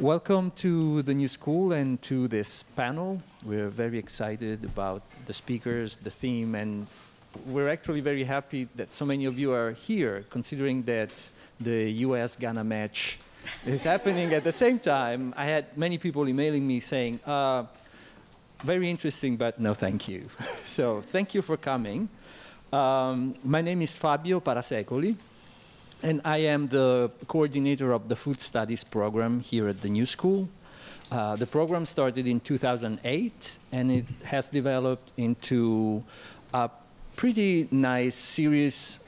Welcome to the New School and to this panel. We're very excited about the speakers, the theme, and we're actually very happy that so many of you are here, considering that the US-Ghana match is happening at the same time. I had many people emailing me saying, very interesting, but no thank you. So thank you for coming. My name is Fabio Parasecoli, and I am the coordinator of the Food Studies program here at the New School. The program started in 2008, and it has developed into a pretty nice series,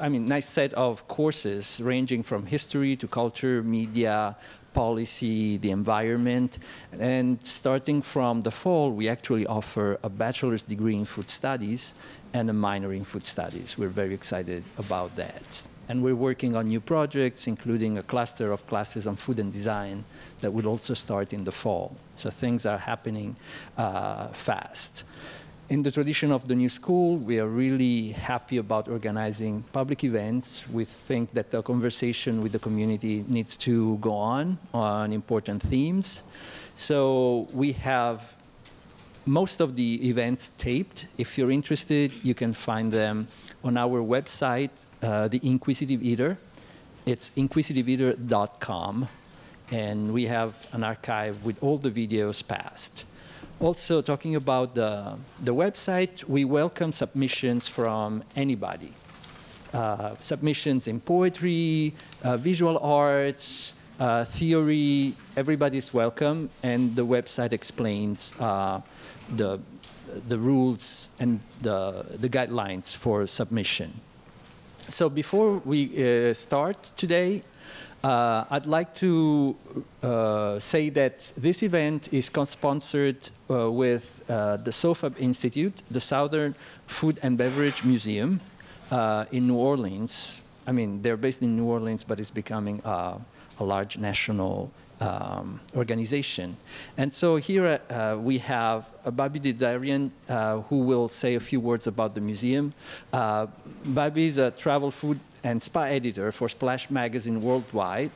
nice set of courses ranging from history to culture, media, policy, the environment. And starting from the fall, we actually offer a bachelor's degree in food studies and a minor in food studies. We're very excited about that. And we're working on new projects, including a cluster of classes on food and design that will also start in the fall. So things are happening fast. In the tradition of the New School, we are really happy about organizing public events. We think that the conversation with the community needs to go on important themes. So we have most of the events taped. If you're interested, you can find them on our website, The Inquisitive Eater. It's inquisitiveeater.com. And we have an archive with all the videos past. Also, talking about the website, we welcome submissions from anybody. Submissions in poetry, visual arts, theory, everybody's welcome. And the website explains the rules and the guidelines for submission. So before we start today, I'd like to say that this event is co-sponsored with the SoFAB Institute, the Southern Food and Beverage Museum in New Orleans. I mean, they're based in New Orleans, but it's becoming a large national organization. And so here we have Babi Dedarian, who will say a few words about the museum. Babi is a travel food and spa editor for Splash Magazine Worldwide,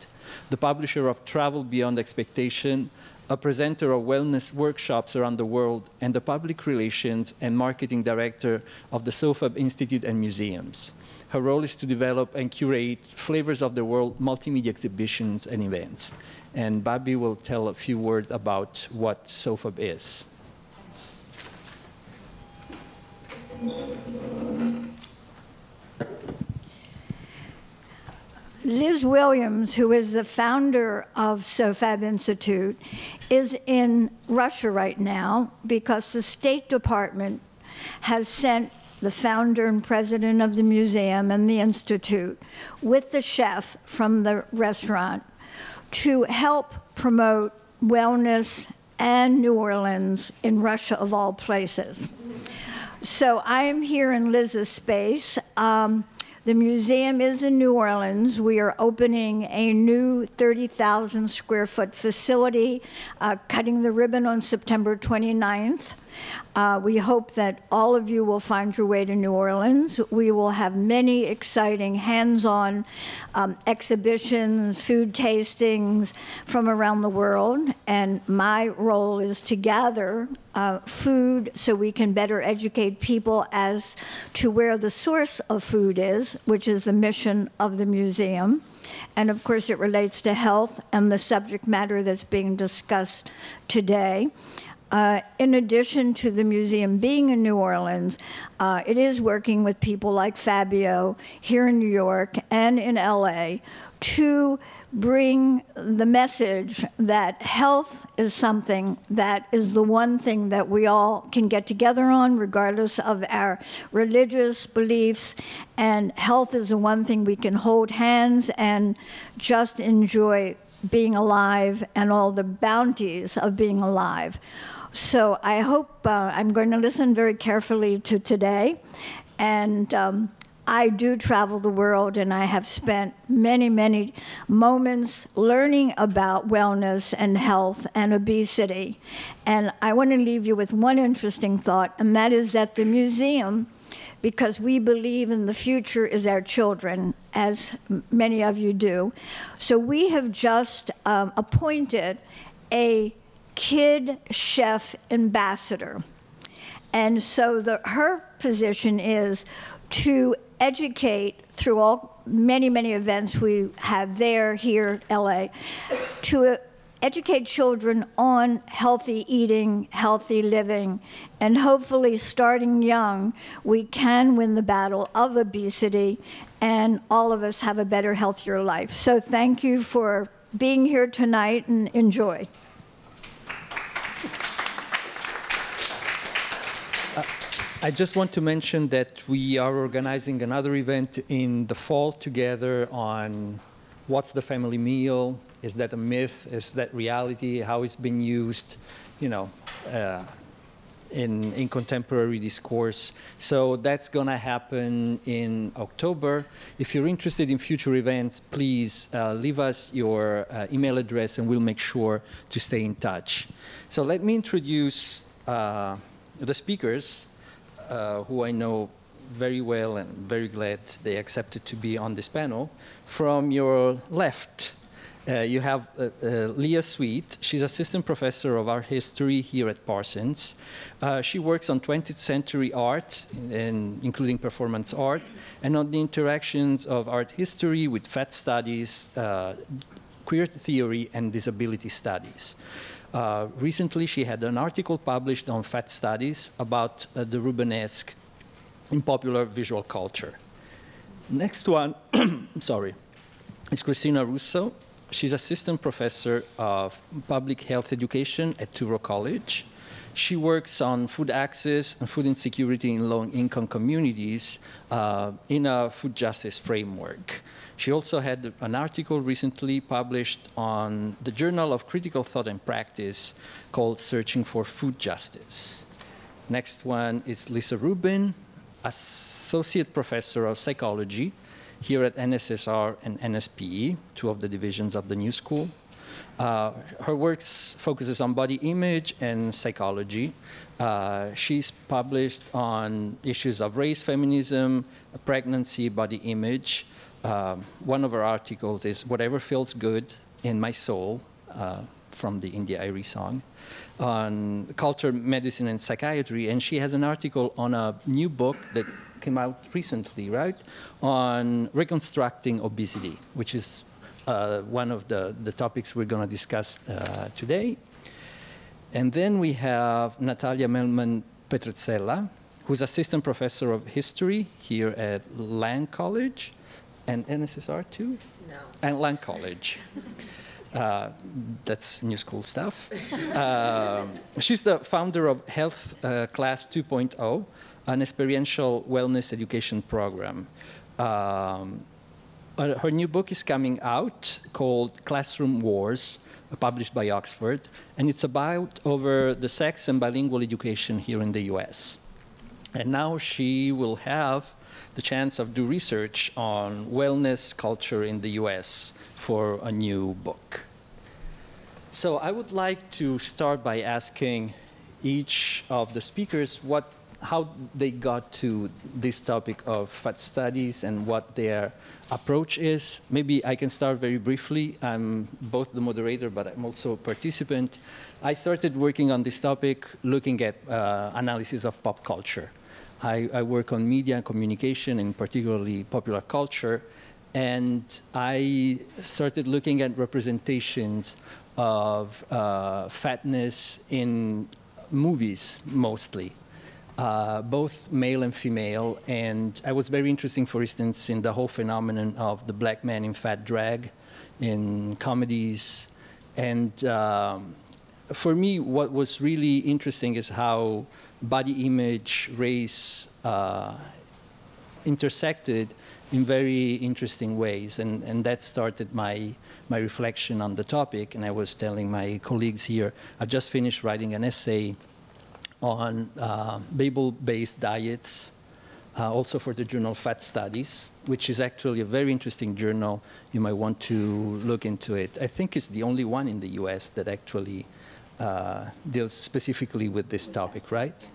the publisher of Travel Beyond Expectation, a presenter of wellness workshops around the world, and the public relations and marketing director of the SoFAB Institute and Museums. Her role is to develop and curate flavors of the world, multimedia exhibitions and events. And Babi will tell a few words about what SoFAB is. Liz Williams, who is the founder of SoFAB Institute, is in Russia right now because the State Department has sent the founder and president of the museum and the institute with the chef from the restaurant to help promote wellness and New Orleans in Russia of all places. So I am here in Liz's space. The museum is in New Orleans. We are opening a new 30,000 square foot facility, cutting the ribbon on September 29th. We hope that all of you will find your way to New Orleans. We will have many exciting hands-on exhibitions, food tastings from around the world. And my role is to gather food so we can better educate people as to where the source of food is, which is the mission of the museum. And of course, it relates to health and the subject matter that's being discussed today. In addition to the museum being in New Orleans, it is working with people like Fabio here in New York and in LA to bring the message that health is something that is the one thing that we all can get together on, regardless of our religious beliefs. And health is the one thing we can hold hands and just enjoy being alive and all the bounties of being alive. So I hope I'm going to listen very carefully to today. And I do travel the world, and I have spent many, many moments learning about wellness and health and obesity. And I want to leave you with one interesting thought, and that is that the museum because we believe in the future is our children, as many of you do. So we have just appointed a kid chef ambassador. And so her position is to educate through all many events we have there, here, LA, to educate children on healthy eating, healthy living, and hopefully starting young, we can win the battle of obesity and all of us have a better, healthier life. So thank you for being here tonight and enjoy. I just want to mention that we are organizing another event in the fall together on what's the family meal, is that a myth, is that reality, how it's been used, you know, in contemporary discourse. So that's going to happen in October. If you're interested in future events, please leave us your email address and we'll make sure to stay in touch. So let me introduce the speakers. Who I know very well and very glad they accepted to be on this panel. From your left, you have Leah Sweet. She's assistant professor of art history here at Parsons. She works on 20th century art, including performance art, and on the interactions of art history with fat studies, queer theory, and disability studies. Recently, she had an article published on Fat Studies about the Rubinesque in popular visual culture. Next one, sorry, is Christine Russo. She's assistant professor of public health education at Touro College. She works on food access and food insecurity in low-income communities in a food justice framework. She also had an article recently published on the Journal of Critical Thought and Practice called Searching for Food Justice. Next one is Lisa Rubin, associate professor of psychology here at NSSR and NSPE, two of the divisions of the New School. Her works focuses on body image and psychology. She's published on issues of race, feminism, pregnancy, body image. One of her articles is Whatever Feels Good in My Soul, from the India Irie song, on culture, medicine, and psychiatry. And she has an article on a new book that came out recently, right, on reconstructing obesity, which is one of the topics we're going to discuss today. And then we have Natalia Mehlman Petrzela, who's assistant professor of history here at Lang College. And NSSR too? No. And Lang College. That's New School stuff. She's the founder of Health Class 2.0, an experiential wellness education program. Her new book is coming out called Classroom Wars, published by Oxford, and it's about over the sex and bilingual education here in the US. And now she will have the chance of do research on wellness culture in the US for a new book. So I would like to start by asking each of the speakers how they got to this topic of fat studies and what their approach is. Maybe I can start very briefly. I'm both the moderator, but I'm also a participant. I started working on this topic looking at analysis of pop culture. I work on media and communication, and particularly popular culture, and I started looking at representations of fatness in movies, mostly, both male and female, and I was very interested, for instance, in the whole phenomenon of the black man in fat drag, in comedies, and for me, what was really interesting is how body image, race, intersected in very interesting ways. And that started my reflection on the topic. And I was telling my colleagues here, I just finished writing an essay on Babel-based diets, also for the journal Fat Studies, which is actually a very interesting journal. You might want to look into it. I think it's the only one in the US that actually deals specifically with this topic, right?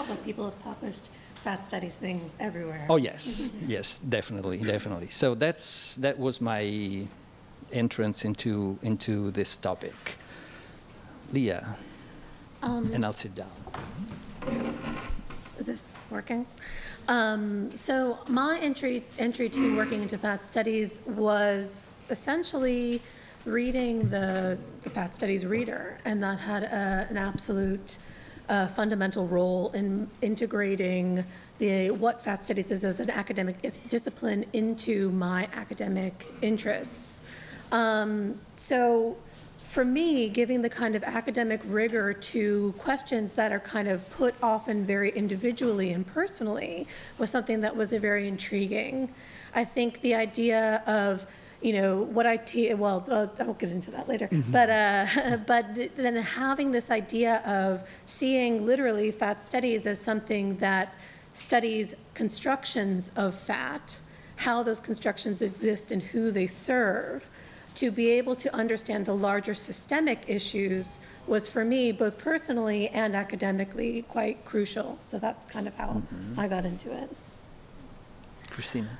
Although people have published Fat studies things everywhere. Oh yes, yes, definitely, definitely. So that was my entrance into this topic. Leah, and I'll sit down. Is this working? So my entry to working into fat studies was essentially reading the Fat Studies Reader, and that had an absolute fundamental role in integrating what fat studies is as an academic discipline into my academic interests. So for me, giving the kind of academic rigor to questions that are kind of put often very individually and personally was something that was very intriguing. I think the idea of what I teach, well, I'll get into that later, mm-hmm. But then having this idea of seeing literally fat studies as something that studies constructions of fat, how those constructions exist and who they serve, to be able to understand the larger systemic issues was for me, both personally and academically, quite crucial. So that's kind of how mm-hmm. I got into it. Christina.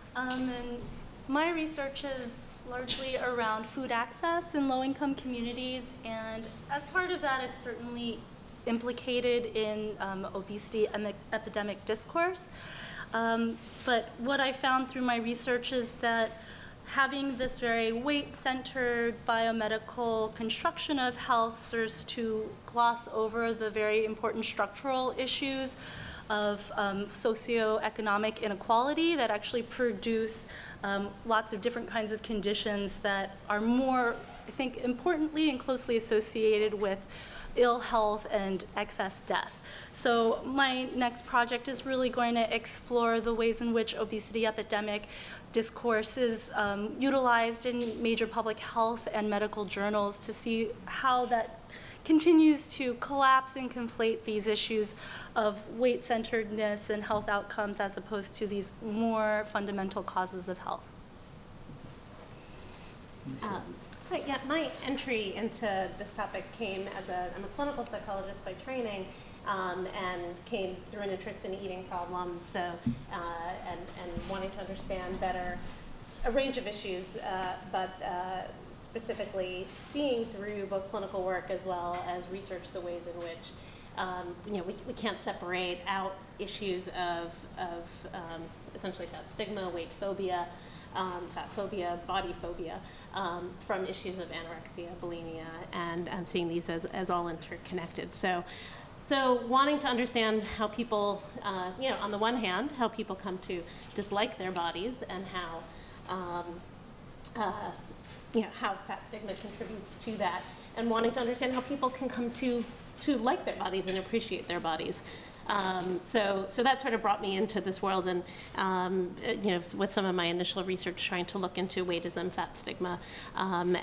My research is largely around food access in low-income communities, and as part of that, it's certainly implicated in obesity epidemic discourse. But what I found through my research is that having this very weight-centered biomedical construction of health serves to gloss over the very important structural issues of socioeconomic inequality that actually produce lots of different kinds of conditions that are more, I think, importantly and closely associated with ill health and excess death. So my next project is really going to explore the ways in which obesity epidemic discourse is utilized in major public health and medical journals to see how that continues to collapse and conflate these issues of weight-centeredness and health outcomes as opposed to these more fundamental causes of health. Yeah, my entry into this topic came as I'm a clinical psychologist by training, and came through an interest in eating problems, so, and wanting to understand better a range of issues, specifically seeing through both clinical work as well as research the ways in which we can't separate out issues of essentially fat stigma, weight phobia, fat phobia, body phobia, from issues of anorexia, bulimia, and I'm seeing these as all interconnected. So wanting to understand how people, on the one hand, how people come to dislike their bodies and how how fat stigma contributes to that, and wanting to understand how people can come to like their bodies and appreciate their bodies. So that sort of brought me into this world, and with some of my initial research trying to look into weightism, fat stigma, and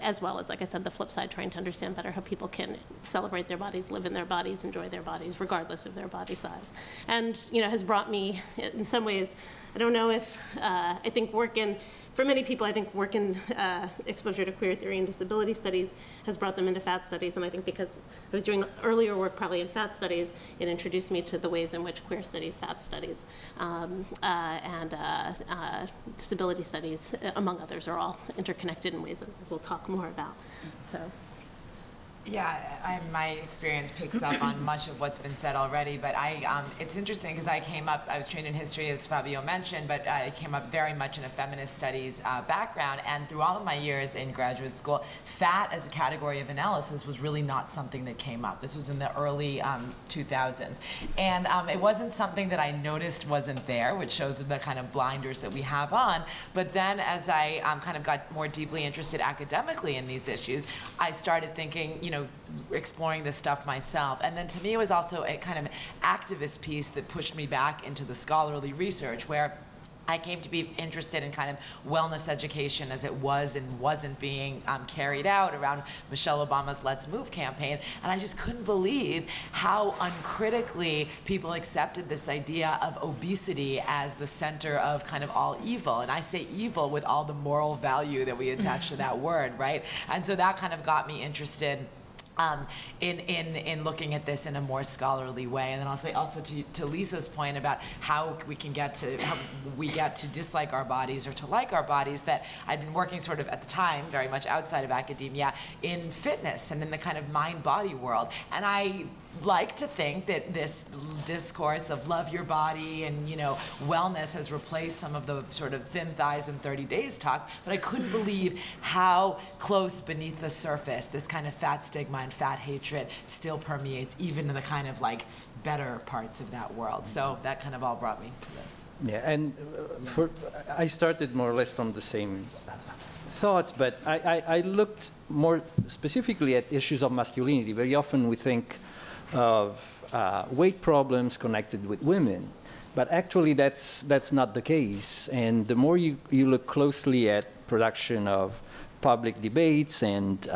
as well as, like I said, the flip side, trying to understand better how people can celebrate their bodies, live in their bodies, enjoy their bodies, regardless of their body size. And has brought me, in some ways, I don't know if I think work in. For many people, I think work in exposure to queer theory and disability studies has brought them into fat studies, and I think because I was doing earlier work probably in fat studies, it introduced me to the ways in which queer studies, fat studies, and disability studies, among others, are all interconnected in ways that we'll talk more about. So. Yeah, my experience picks up on much of what's been said already, but it's interesting because I was trained in history, as Fabio mentioned, but I came up very much in a feminist studies background, and through all of my years in graduate school, fat as a category of analysis was really not something that came up. This was in the early 2000s, and it wasn't something that I noticed wasn't there, which shows the kind of blinders that we have on, but then as I kind of got more deeply interested academically in these issues, I started thinking, exploring this stuff myself. And then to me, it was also a kind of activist piece that pushed me back into the scholarly research, where I came to be interested in kind of wellness education as it was and wasn't being carried out around Michelle Obama's Let's Move campaign. And I just couldn't believe how uncritically people accepted this idea of obesity as the center of kind of all evil. And I say evil with all the moral value that we attach to that word, right? And so that kind of got me interested in looking at this in a more scholarly way. And then I'll say also to Lisa's point about how we can get to, how we get to dislike our bodies or to like our bodies, that I've been working sort of at the time very much outside of academia in fitness and in the kind of mind-body world. And I like to think that this discourse of love your body and, you know, wellness has replaced some of the sort of thin thighs in 30 days talk, but I couldn't believe how close beneath the surface this kind of fat stigma and fat hatred still permeates, even in the kind of like better parts of that world. So that kind of all brought me to this. Yeah, and I started more or less from the same thoughts, but I looked more specifically at issues of masculinity. Very often we think of weight problems connected with women, but actually that's not the case. And the more you look closely at production of public debates and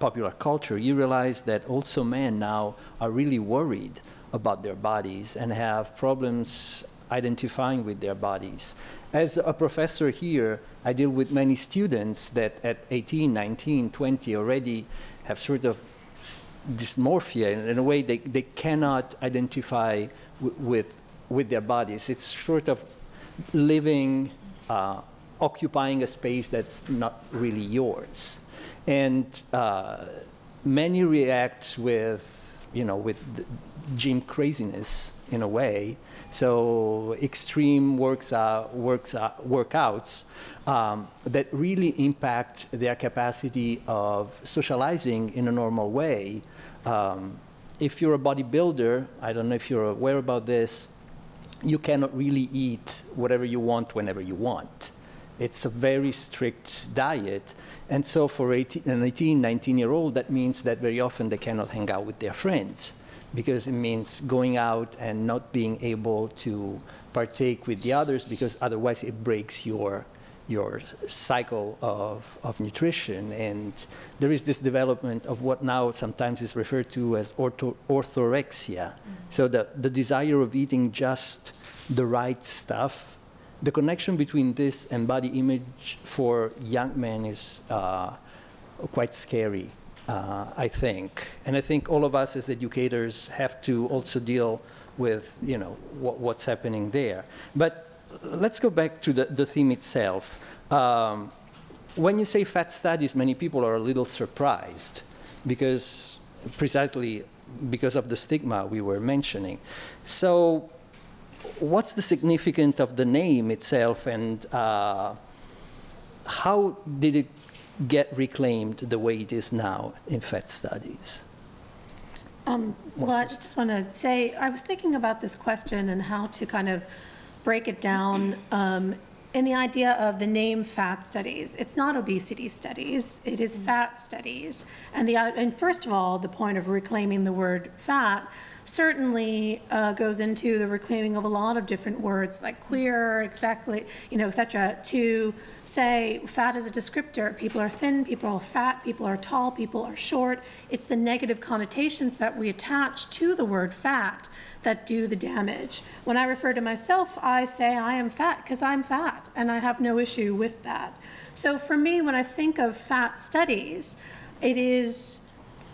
popular culture, you realize that also men now are really worried about their bodies and have problems identifying with their bodies. As a professor here, I deal with many students that at 18, 19, 20 already have sort of dysmorphia in a way they cannot identify with their bodies. It's sort of living, occupying a space that's not really yours. And many react with, you know, with gym craziness in a way. So extreme workouts that really impact their capacity of socializing in a normal way. If you're a bodybuilder, I don't know if you're aware about this, you cannot really eat whatever you want whenever you want. It's a very strict diet. And so for an 18, 19-year-old, that means that very often they cannot hang out with their friends, because it means going out and not being able to partake with the others, because otherwise it breaks your cycle of nutrition. And there is this development of what now sometimes is referred to as orthorexia. Mm-hmm. So the desire of eating just the right stuff, the connection between this and body image for young men is quite scary. I think, and I think all of us as educators have to also deal with, you know, what's happening there. But let's go back to the theme itself. When you say fat studies, many people are a little surprised, because precisely because of the stigma we were mentioning. So what's the significance of the name itself, and how did it get reclaimed the way it is now in fat studies? Well, I just want to say, I was thinking about this question and how to kind of break it down in the idea of the name fat studies. It's not obesity studies, it is fat studies. And first of all, the point of reclaiming the word fat certainly goes into the reclaiming of a lot of different words like queer, exactly, you know, et cetera, to say fat is a descriptor. People are thin, people are fat, people are tall, people are short. It's the negative connotations that we attach to the word fat that do the damage. When I refer to myself, I say I am fat because I'm fat, and I have no issue with that. So for me, when I think of fat studies, it is,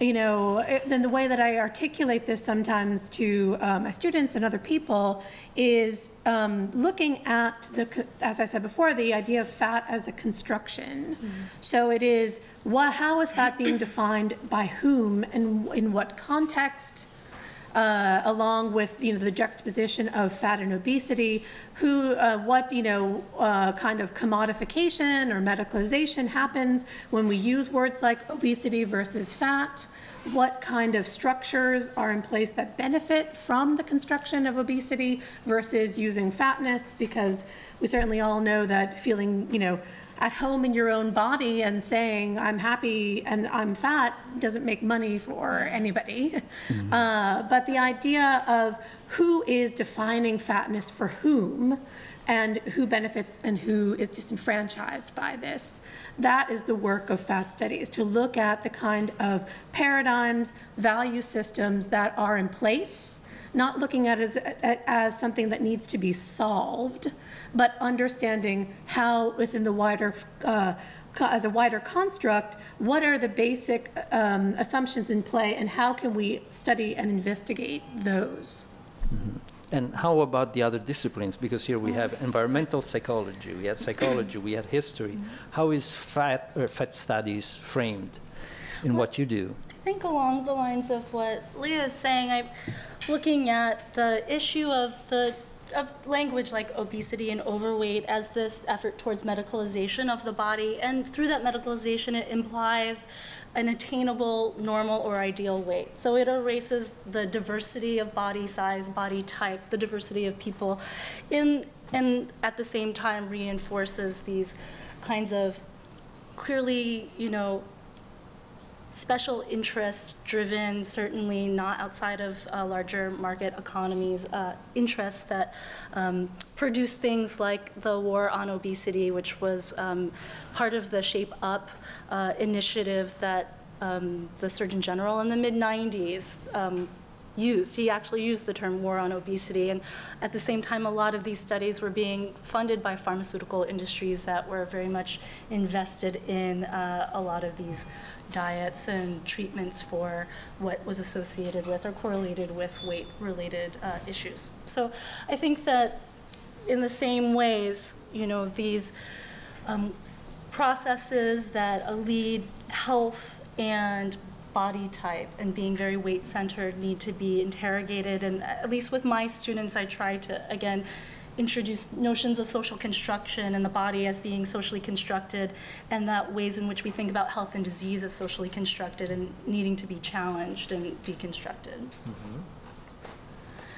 you know, then the way that I articulate this sometimes to my students and other people is looking at, as I said before, the idea of fat as a construction. Mm-hmm. So it is, how is fat being defined by whom and in what context? Along with, you know, the juxtaposition of fat and obesity, what, you know, kind of commodification or medicalization happens when we use words like obesity versus fat, what kind of structures are in place that benefit from the construction of obesity versus using fatness, because we certainly all know that feeling, you know, at home in your own body and saying I'm happy and I'm fat doesn't make money for anybody. Mm-hmm. But the idea of who is defining fatness for whom, and who benefits and who is disenfranchised by this, that is the work of fat studies, to look at the kind of paradigms, value systems that are in place not looking at it as something that needs to be solved, but understanding how within the wider, as a wider construct, what are the basic assumptions in play and how can we study and investigate those. Mm-hmm. And how about the other disciplines? Because here we have environmental psychology, we had psychology, we had history. How is fat studies framed in what you do? I think along the lines of what Leah is saying, I'm looking at the issue of language like obesity and overweight as this effort towards medicalization of the body. And through that medicalization, it implies an attainable, normal, or ideal weight. So it erases the diversity of body size, body type, the diversity of people, and at the same time reinforces these kinds of clearly, you know, special interest driven, certainly not outside of larger market economies, interests that produce things like the war on obesity, which was part of the Shape Up initiative that the Surgeon General in the mid-90s used. He actually used the term war on obesity. And at the same time, a lot of these studies were being funded by pharmaceutical industries that were very much invested in a lot of these diets and treatments for what was associated with or correlated with weight-related issues. So I think that in the same ways, you know, these processes that lead health and body type and being very weight-centered need to be interrogated. And at least with my students, I try to, again, introduce notions of social construction and the body as being socially constructed, and that ways in which we think about health and disease as socially constructed and needing to be challenged and deconstructed. Mm-hmm.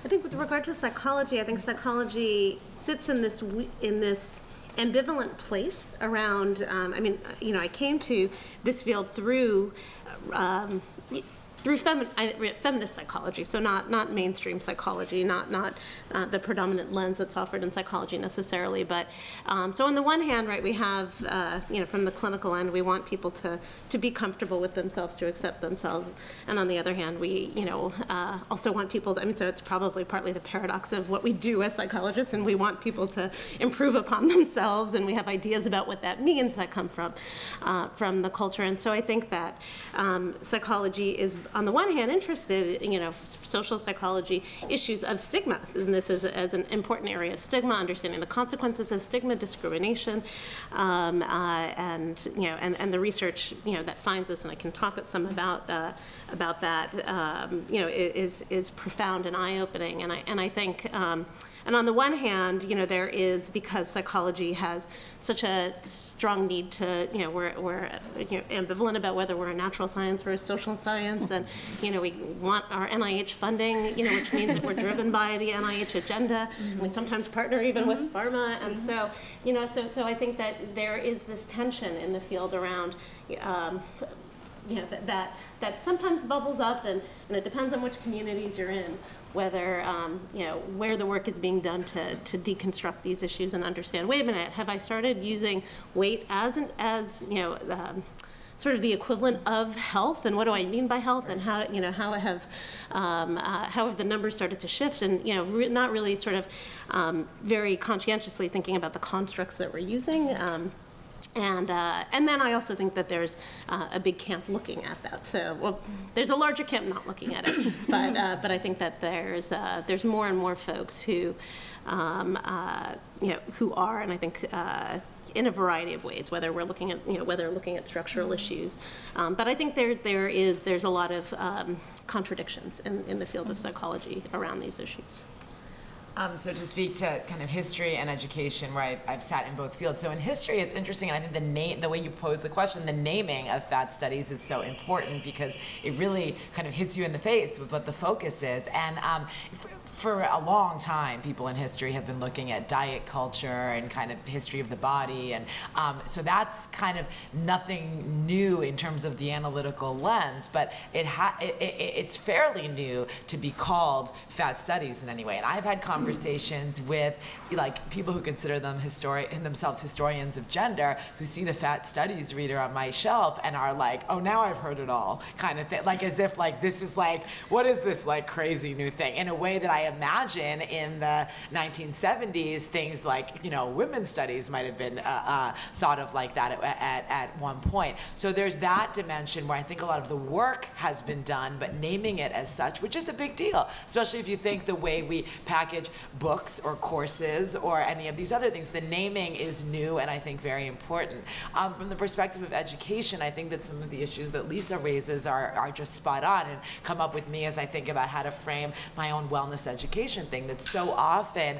I think with regard to psychology, I think psychology sits in this ambivalent place around. I mean, you know, I came to this field through. Through feminist psychology, so not mainstream psychology, not the predominant lens that's offered in psychology necessarily, but so on the one hand, right, we have you know, from the clinical end, we want people to be comfortable with themselves, to accept themselves, and on the other hand, we, you know, also want people. I mean, so it's probably partly the paradox of what we do as psychologists, and we want people to improve upon themselves, and we have ideas about what that means that come from the culture, and so I think that psychology is, on the one hand, interested, you know, social psychology issues of stigma, and this is as an important area of stigma, understanding the consequences of stigma, discrimination, and you know, and the research, you know, that finds us, and I can talk at some about that, you know, is profound and eye-opening, and I think. And on the one hand, you know, there is, because psychology has such a strong need to, you know, we're you know, ambivalent about whether we're a natural science or a social science, and, you know, we want our NIH funding, you know, which means that we're driven by the NIH agenda. Mm-hmm. We sometimes partner even mm-hmm. with pharma, and mm-hmm. so, you know, so I think that there is this tension in the field around. You know, that sometimes bubbles up, and it depends on which communities you're in, whether, you know, where the work is being done to deconstruct these issues and understand, wait a minute, have I started using weight as you know, sort of the equivalent of health, and what do I mean by health, and how, you know, how have the numbers started to shift, and, you know, not really sort of very conscientiously thinking about the constructs that we're using. And then I also think that there's a big camp looking at that. So, well, there's a larger camp not looking at it, but I think that there's more and more folks who, you know, who are, and I think. In a variety of ways, whether we're looking at, you know, whether looking at structural issues, but I think there's a lot of contradictions in the field of psychology around these issues. So to speak to kind of history and education, where I've sat in both fields. So in history, it's interesting, and I think the way you pose the question, the naming of fat studies is so important because it really kind of hits you in the face with what the focus is. And for a long time, people in history have been looking at diet culture and kind of history of the body, and so that's kind of nothing new in terms of the analytical lens. But it's fairly new to be called fat studies in any way. And I've had conversations conversations with people who consider themselves historians of gender, who see the Fat Studies Reader on my shelf and are like, oh, now I've heard it all, kind of thing. Like, as if this is what is this crazy new thing? In a way that I imagine in the 1970s, things like, women's studies might have been thought of like that at one point. So there's that dimension where I think a lot of the work has been done, but naming it as such, which is a big deal, especially if you think the way we package books or courses or any of these other things, the naming is new and I think very important. From the perspective of education, I think that some of the issues that Lisa raises are just spot on and come up with me as I think about how to frame my own wellness education thing that's so often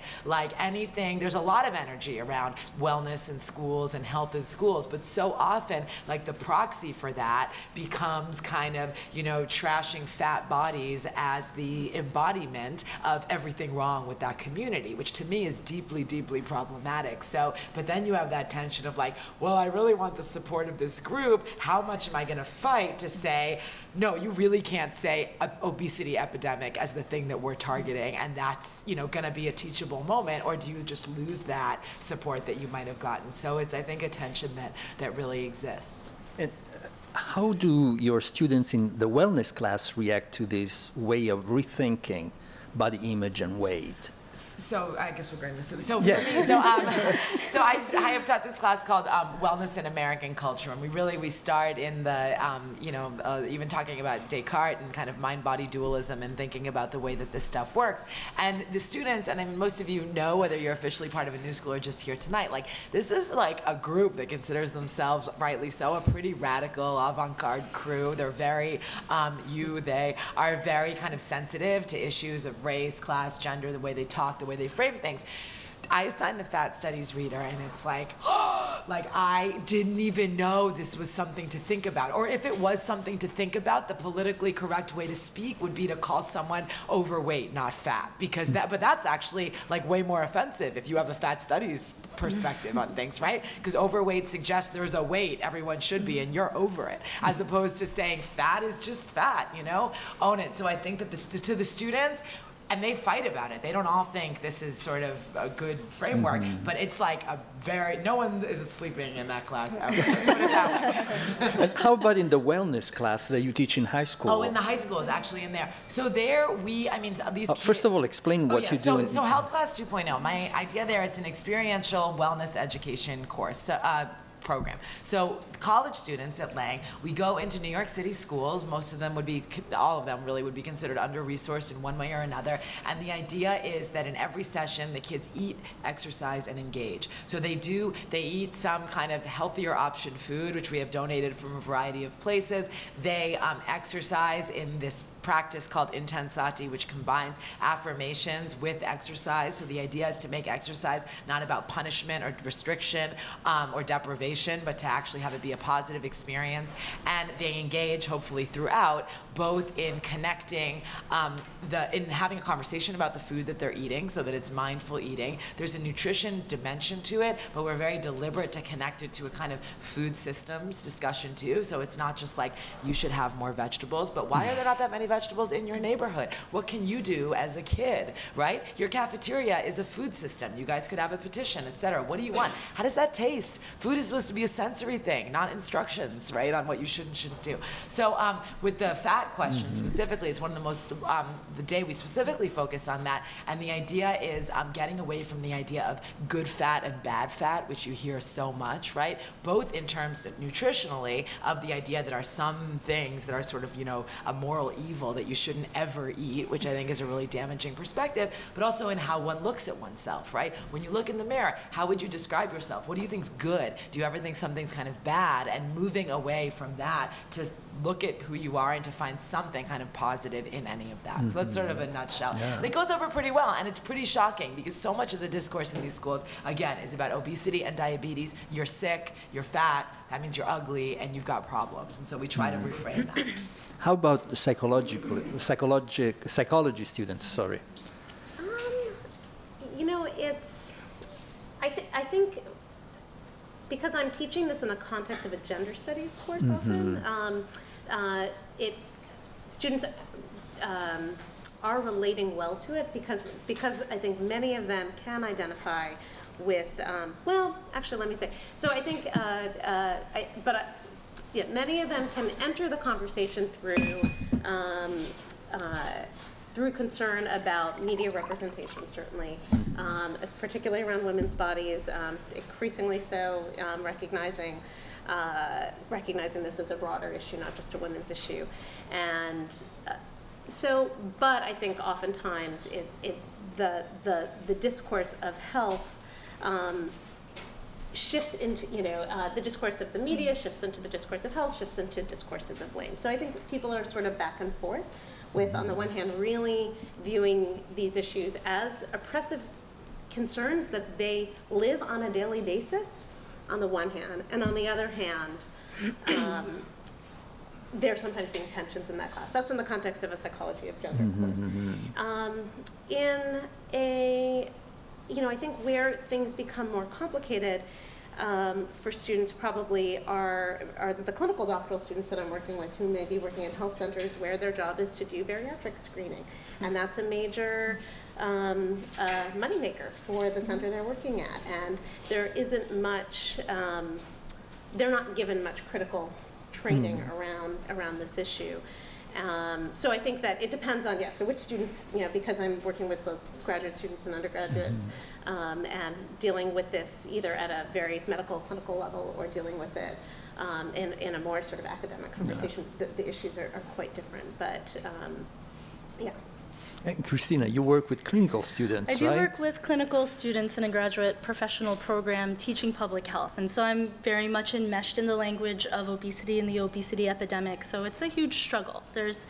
anything, there's a lot of energy around wellness in schools and health in schools, but so often the proxy for that becomes kind of, trashing fat bodies as the embodiment of everything wrong with that community, which to me is deeply, deeply problematic. So, but then you have that tension of well, I really want the support of this group. How much am I going to fight to say, no, you really can't say obesity epidemic as the thing that we're targeting, and that's, going to be a teachable moment, or do you just lose that support that you might have gotten? So it's, I think, a tension that really exists. And how do your students in the wellness class react to this way of rethinking body image and weight? So I guess we're going to listen. So yeah. For me, so I have taught this class called Wellness in American Culture, and we start in the even talking about Descartes and kind of mind-body dualism and thinking about the way that this stuff works. And the students, and I mean most of you know, whether you're officially part of a new school or just here tonight, this is a group that considers themselves, rightly so, a pretty radical avant-garde crew. They're very they are very kind of sensitive to issues of race, class, gender, the way they talk, the way they frame things. I assigned the Fat Studies Reader, and it's I didn't even know this was something to think about. Or if it was something to think about, the politically correct way to speak would be to call someone overweight, not fat, because that's actually way more offensive if you have a Fat Studies perspective on things, right? Because overweight suggests there's a weight everyone should be and you're over it, as opposed to saying fat is just fat, own it. So I think that to the students, and they fight about it. They don't all think this is sort of a good framework, but it's a very, no one is sleeping in that class ever. And how about in the wellness class that you teach in high school? Oh, in the high school is actually in there. So there these kids, first of all, explain what you do. So Health Class 2.0, my idea there, it's an experiential wellness education course. So, program. So college students at Lang, we go into New York City schools. Most of them would be, all of them really would be considered under-resourced in one way or another. And the idea is that in every session, the kids eat, exercise, and engage. So they eat some kind of healthier option food, which we have donated from a variety of places. They exercise in this practice called Intensati, which combines affirmations with exercise. So the idea is to make exercise not about punishment or restriction or deprivation, but to actually have it be a positive experience. And they engage, hopefully throughout, both in connecting, in having a conversation about the food that they're eating so that it's mindful eating. There's a nutrition dimension to it, but we're very deliberate to connect it to a kind of food systems discussion too. So it's not just you should have more vegetables, but why are there not that many vegetables in your neighborhood? What can you do as a kid, right? Your cafeteria is a food system. You guys could have a petition, etc. What do you want? How does that taste? Food is supposed to be a sensory thing, not instructions, right, on what you should and shouldn't do. So with the fat question specifically, it's one of the most, the day we specifically focus on that, and the idea is getting away from the idea of good fat and bad fat, which you hear so much, right? Both in terms of nutritionally, of the idea that are some things that are sort of, a moral evil that you shouldn't ever eat, which I think is a really damaging perspective, but also in how one looks at oneself, right? When you look in the mirror, how would you describe yourself? What do you think's good? Do you ever think something's kind of bad? And moving away from that to look at who you are and to find something kind of positive in any of that. So that's sort of a nutshell. Yeah. And it goes over pretty well, and it's pretty shocking because so much of the discourse in these schools, again, is about obesity and diabetes. You're sick, you're fat, that means you're ugly, and you've got problems. And so we try to reframe that. How about the psychology students? Sorry. I think because I'm teaching this in the context of a gender studies course often, students are relating well to it because I think many of them can identify with, well, actually, let me say. So I think, yeah, many of them can enter the conversation through through concern about media representation, certainly, particularly around women's bodies, increasingly so, recognizing this as a broader issue, not just a women's issue. And so, but I think oftentimes the discourse of health shifts into, the discourse of the media shifts into the discourse of health, shifts into discourses of blame. So I think people are sort of back and forth with, on the one hand, really viewing these issues as oppressive concerns that they live on a daily basis, on the one hand, and on the other hand, there sometimes being tensions in that class. That's in the context of a psychology of gender, of course. In a, I think where things become more complicated for students probably are the clinical doctoral students that I'm working with who may be working at health centers where their job is to do bariatric screening. And that's a major moneymaker for the center they're working at. And there isn't much, they're not given much critical training around this issue. So I think that it depends on, so which students, because I'm working with both graduate students and undergraduates, and dealing with this either at a very medical, clinical level or dealing with it in a more sort of academic conversation, the issues are quite different, but yeah. And Christina, you work with clinical students, right? I do work with clinical students in a graduate professional program teaching public health. And so I'm very much enmeshed in the language of obesity and the obesity epidemic. So it's a huge struggle. There's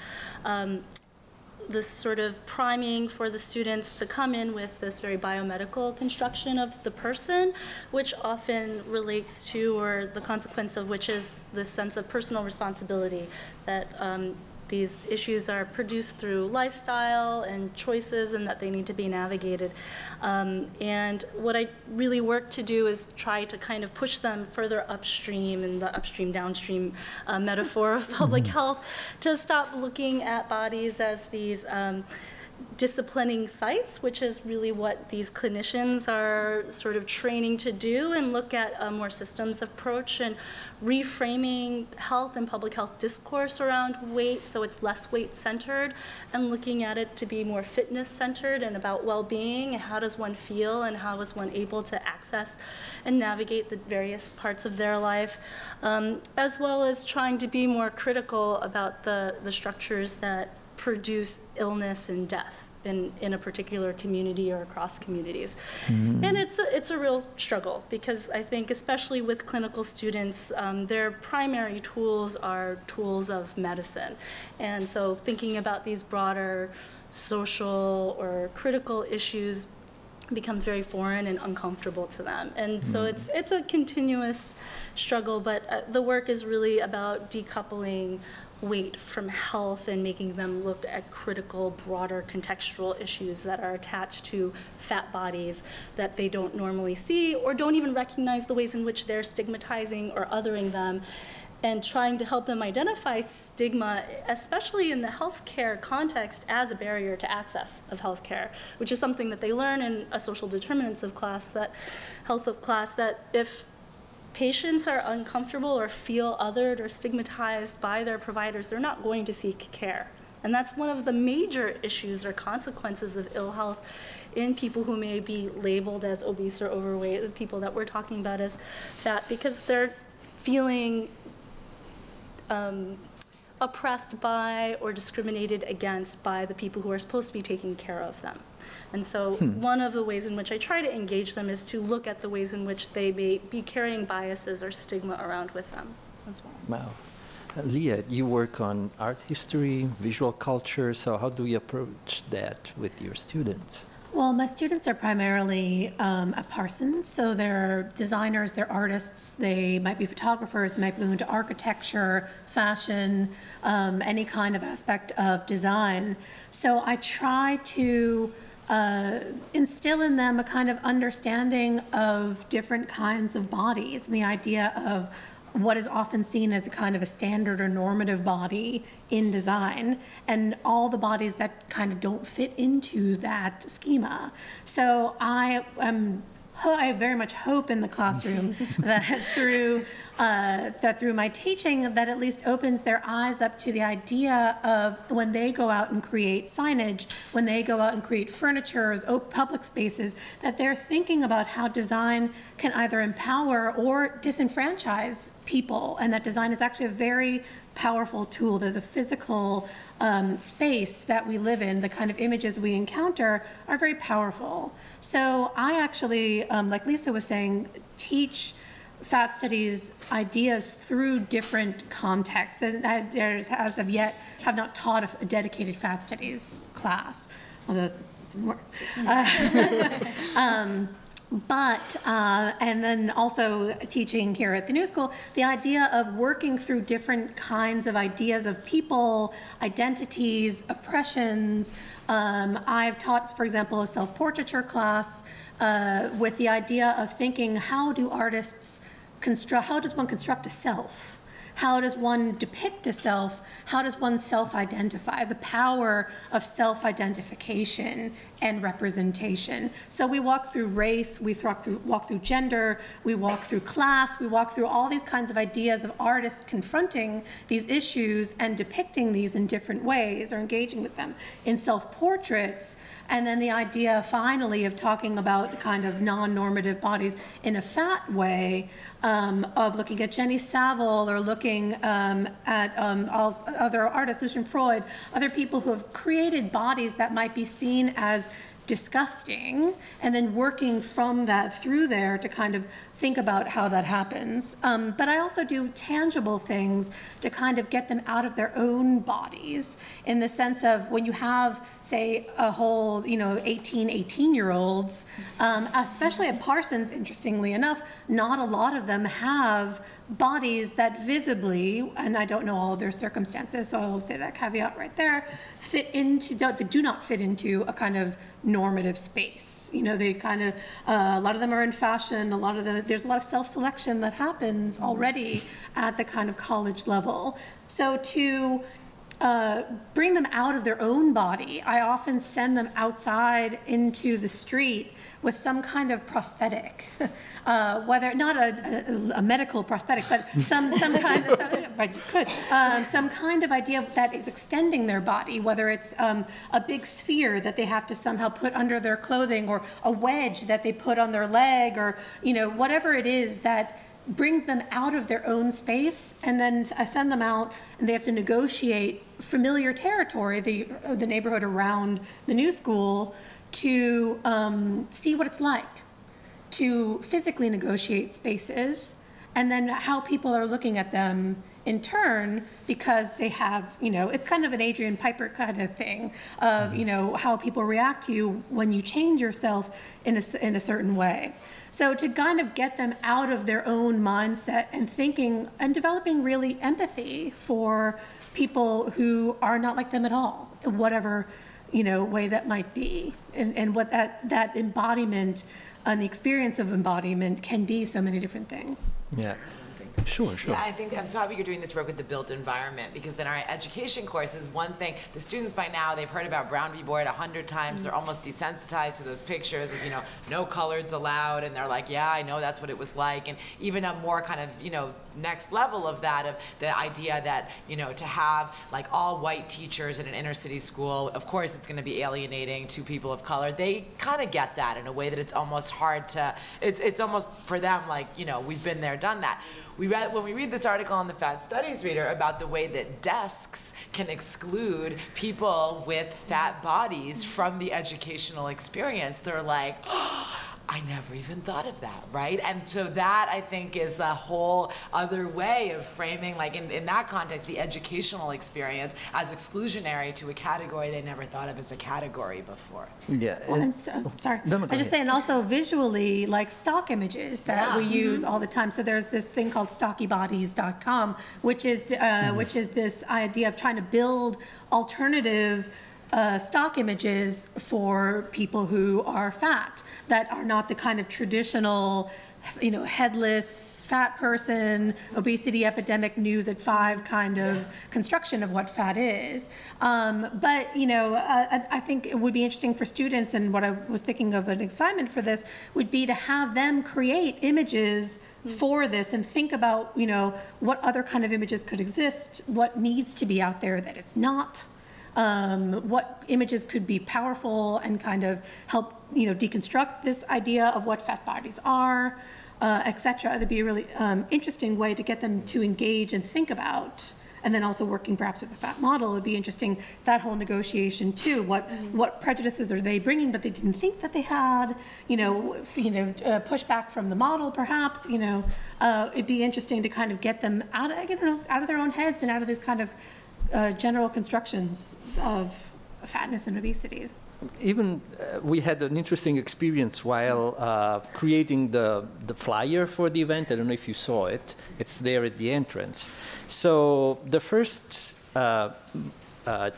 this sort of priming for the students to come in with this very biomedical construction of the person, which often relates to, or the consequence of which is the sense of personal responsibility that these issues are produced through lifestyle and choices, and that they need to be navigated. And what I really work to do is try to kind of push them further upstream in the upstream-downstream metaphor of public health, to stop looking at bodies as these disciplining sites, which is really what these clinicians are sort of training to do, and look at a more systems approach and reframing health and public health discourse around weight, so it's less weight-centered, and looking at it to be more fitness-centered and about well-being, and how does one feel, and how is one able to access and navigate the various parts of their life, as well as trying to be more critical about the structures that produce illness and death in a particular community or across communities. And it's a real struggle, because I think especially with clinical students, their primary tools are tools of medicine. And so thinking about these broader social or critical issues becomes very foreign and uncomfortable to them. And so it's a continuous struggle, but the work is really about decoupling weight from health and making them look at critical, broader contextual issues that are attached to fat bodies that they don't normally see or don't even recognize the ways in which they're stigmatizing or othering them, and trying to help them identify stigma, especially in the healthcare context, as a barrier to access of healthcare, which is something that they learn in a social determinants of class, that health of class, that if patients are uncomfortable or feel othered or stigmatized by their providers, they're not going to seek care. And that's one of the major issues or consequences of ill health in people who may be labeled as obese or overweight, the people that we're talking about as fat, because they're feeling oppressed by or discriminated against by the people who are supposed to be taking care of them. And so one of the ways in which I try to engage them is to look at the ways in which they may be carrying biases or stigma around with them as well. Wow. Leah, you work on art history, visual culture, so how do you approach that with your students? Well, my students are primarily at Parsons, so they're designers, they're artists, they might be photographers, they might be into architecture, fashion, any kind of aspect of design. So I try to instill in them a kind of understanding of different kinds of bodies, and the idea of what is often seen as a kind of a standard or normative body in design, and all the bodies that kind of don't fit into that schema. So I very much hope in the classroom that through my teaching, that at least opens their eyes up to the idea of, when they go out and create signage, when they go out and create furnitures, public spaces, that they're thinking about how design can either empower or disenfranchise people, and that design is actually a very powerful tool, that the physical space that we live in, the kind of images we encounter, are very powerful. So I actually, like Lisa was saying, teach fat studies ideas through different contexts. There's, as of yet, have not taught a dedicated fat studies class, although it didn't work. And then also teaching here at the New School, the idea of working through different kinds of ideas of people, identities, oppressions. I've taught, for example, a self-portraiture class with the idea of thinking, how do artists construct, how does one construct a self? How does one depict a self? How does one self-identify? The power of self-identification and representation. So we walk through race, we walk through gender, we walk through class, we walk through all these kinds of ideas of artists confronting these issues and depicting these in different ways, or engaging with them in self-portraits. And then the idea, finally, of talking about kind of non-normative bodies in a fat way, of looking at Jenny Saville, or looking at other artists, Lucian Freud, other people who have created bodies that might be seen as disgusting, and then working from that through there to kind of think about how that happens. But I also do tangible things to kind of get them out of their own bodies, in the sense of, when you have, say, a whole, 18-year-olds, especially at Parsons, interestingly enough, not a lot of them have bodies that visibly, and I don't know all of their circumstances, so I'll say that caveat right there, fit into, that do not fit into a kind of normative space. They kind of, a lot of them are in fashion, a lot of them, there's a lot of self-selection that happens already at the kind of college level. So to bring them out of their own body, I often send them outside into the street with some kind of prosthetic, whether not a medical prosthetic, but some kind of, but you could, some kind of idea that is extending their body, whether it's a big sphere that they have to somehow put under their clothing, or a wedge that they put on their leg, or whatever it is that brings them out of their own space. And then I send them out, and they have to negotiate familiar territory, the neighborhood around the New School, to see what it's like to physically negotiate spaces, and then how people are looking at them in turn, because they have, it's kind of an Adrian Piper kind of thing of, how people react to you when you change yourself in a certain way. So to kind of get them out of their own mindset and thinking, and developing really empathy for people who are not like them at all, whatever way that might be, and what that embodiment and the experience of embodiment can be so many different things. Yeah. Sure. Yeah, I think I'm so happy you're doing this work with the built environment, because in our education courses, one thing, the students by now, they've heard about Brown v. Board 100 times. They're almost desensitized to those pictures of, no coloreds allowed, and they're like, yeah, I know that's what it was like. And even a more kind of, next level of that, of the idea that, to have like all white teachers in an inner city school, of course it's going to be alienating to people of color. They kind of get that in a way that it's almost hard to, it's almost for them like, we've been there, done that. When we read this article on the Fat Studies Reader about the way that desks can exclude people with fat bodies from the educational experience, they're like, oh, I never even thought of that, right? And so that, I think, is a whole other way of framing, like in that context, the educational experience as exclusionary to a category they never thought of as a category before. Yeah. Well, and so, sorry. No, I just say, and also visually, like stock images that we use all the time. So there's this thing called stockybodies.com, which is which is this idea of trying to build alternative stock images for people who are fat, that are not the kind of traditional, headless, fat person, obesity epidemic news at 5 kind of construction of what fat is. But you know, I think it would be interesting for students, and what I was thinking of an assignment for this would be to have them create images for this and think about, you know, what other kind of images could exist, what needs to be out there that is not, what images could be powerful and kind of help, you know, deconstruct this idea of what fat bodies are, et cetera. It would be a really interesting way to get them to engage and think about, and then also working perhaps with the fat model. It would be interesting, that whole negotiation too. What prejudices are they bringing that they didn't think that they had? Pushback from the model perhaps. It'd be interesting to kind of get them out of, out of their own heads and out of these kind of general constructions of fatness and obesity. Even we had an interesting experience while creating the flyer for the event. I don't know if you saw it. It's there at the entrance. So the first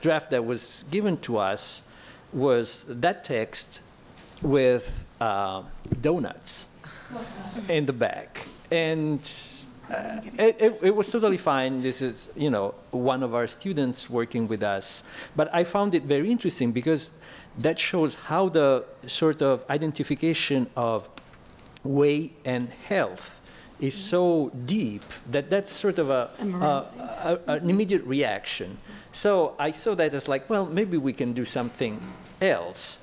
draft that was given to us was that text with donuts in the back. And it was totally fine. This is, you know, one of our students working with us. But I found it very interesting because that shows how the sort of identification of weight and health is so deep that that's sort of an immediate reaction. So I saw that as like, well, maybe we can do something else.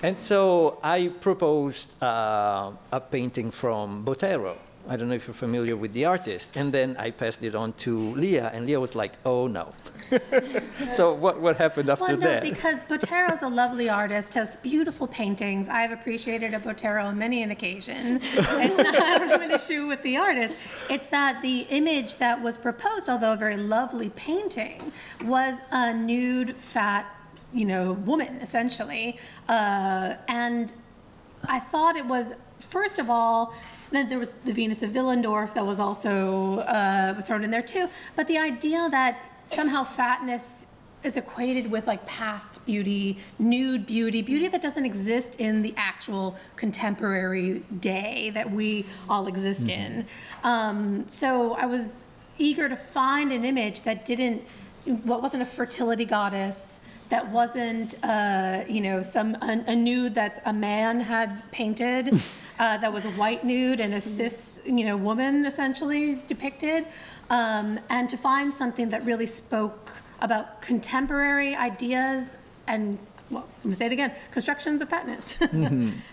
And so I proposed a painting from Botero. I don't know if you're familiar with the artist. And then I passed it on to Leah, and Leah was like, oh, no. So what happened after that? Because Botero's a lovely artist, has beautiful paintings. I've appreciated a Botero on many an occasion. It's not an issue with the artist. It's that the image that was proposed, although a very lovely painting, was a nude, fat, you know, woman, essentially. And I thought it was, first of all, then there was the Venus of Willendorf that was also thrown in there too. But the idea that somehow fatness is equated with like past beauty, nude beauty, beauty that doesn't exist in the actual contemporary day that we all exist in. So I was eager to find an image that didn't, what wasn't a fertility goddess, that wasn't, you know, a nude that a man had painted, that was a white nude and a cis, you know, woman essentially depicted, and to find something that really spoke about contemporary ideas and, well, I'm gonna say it again, constructions of fatness.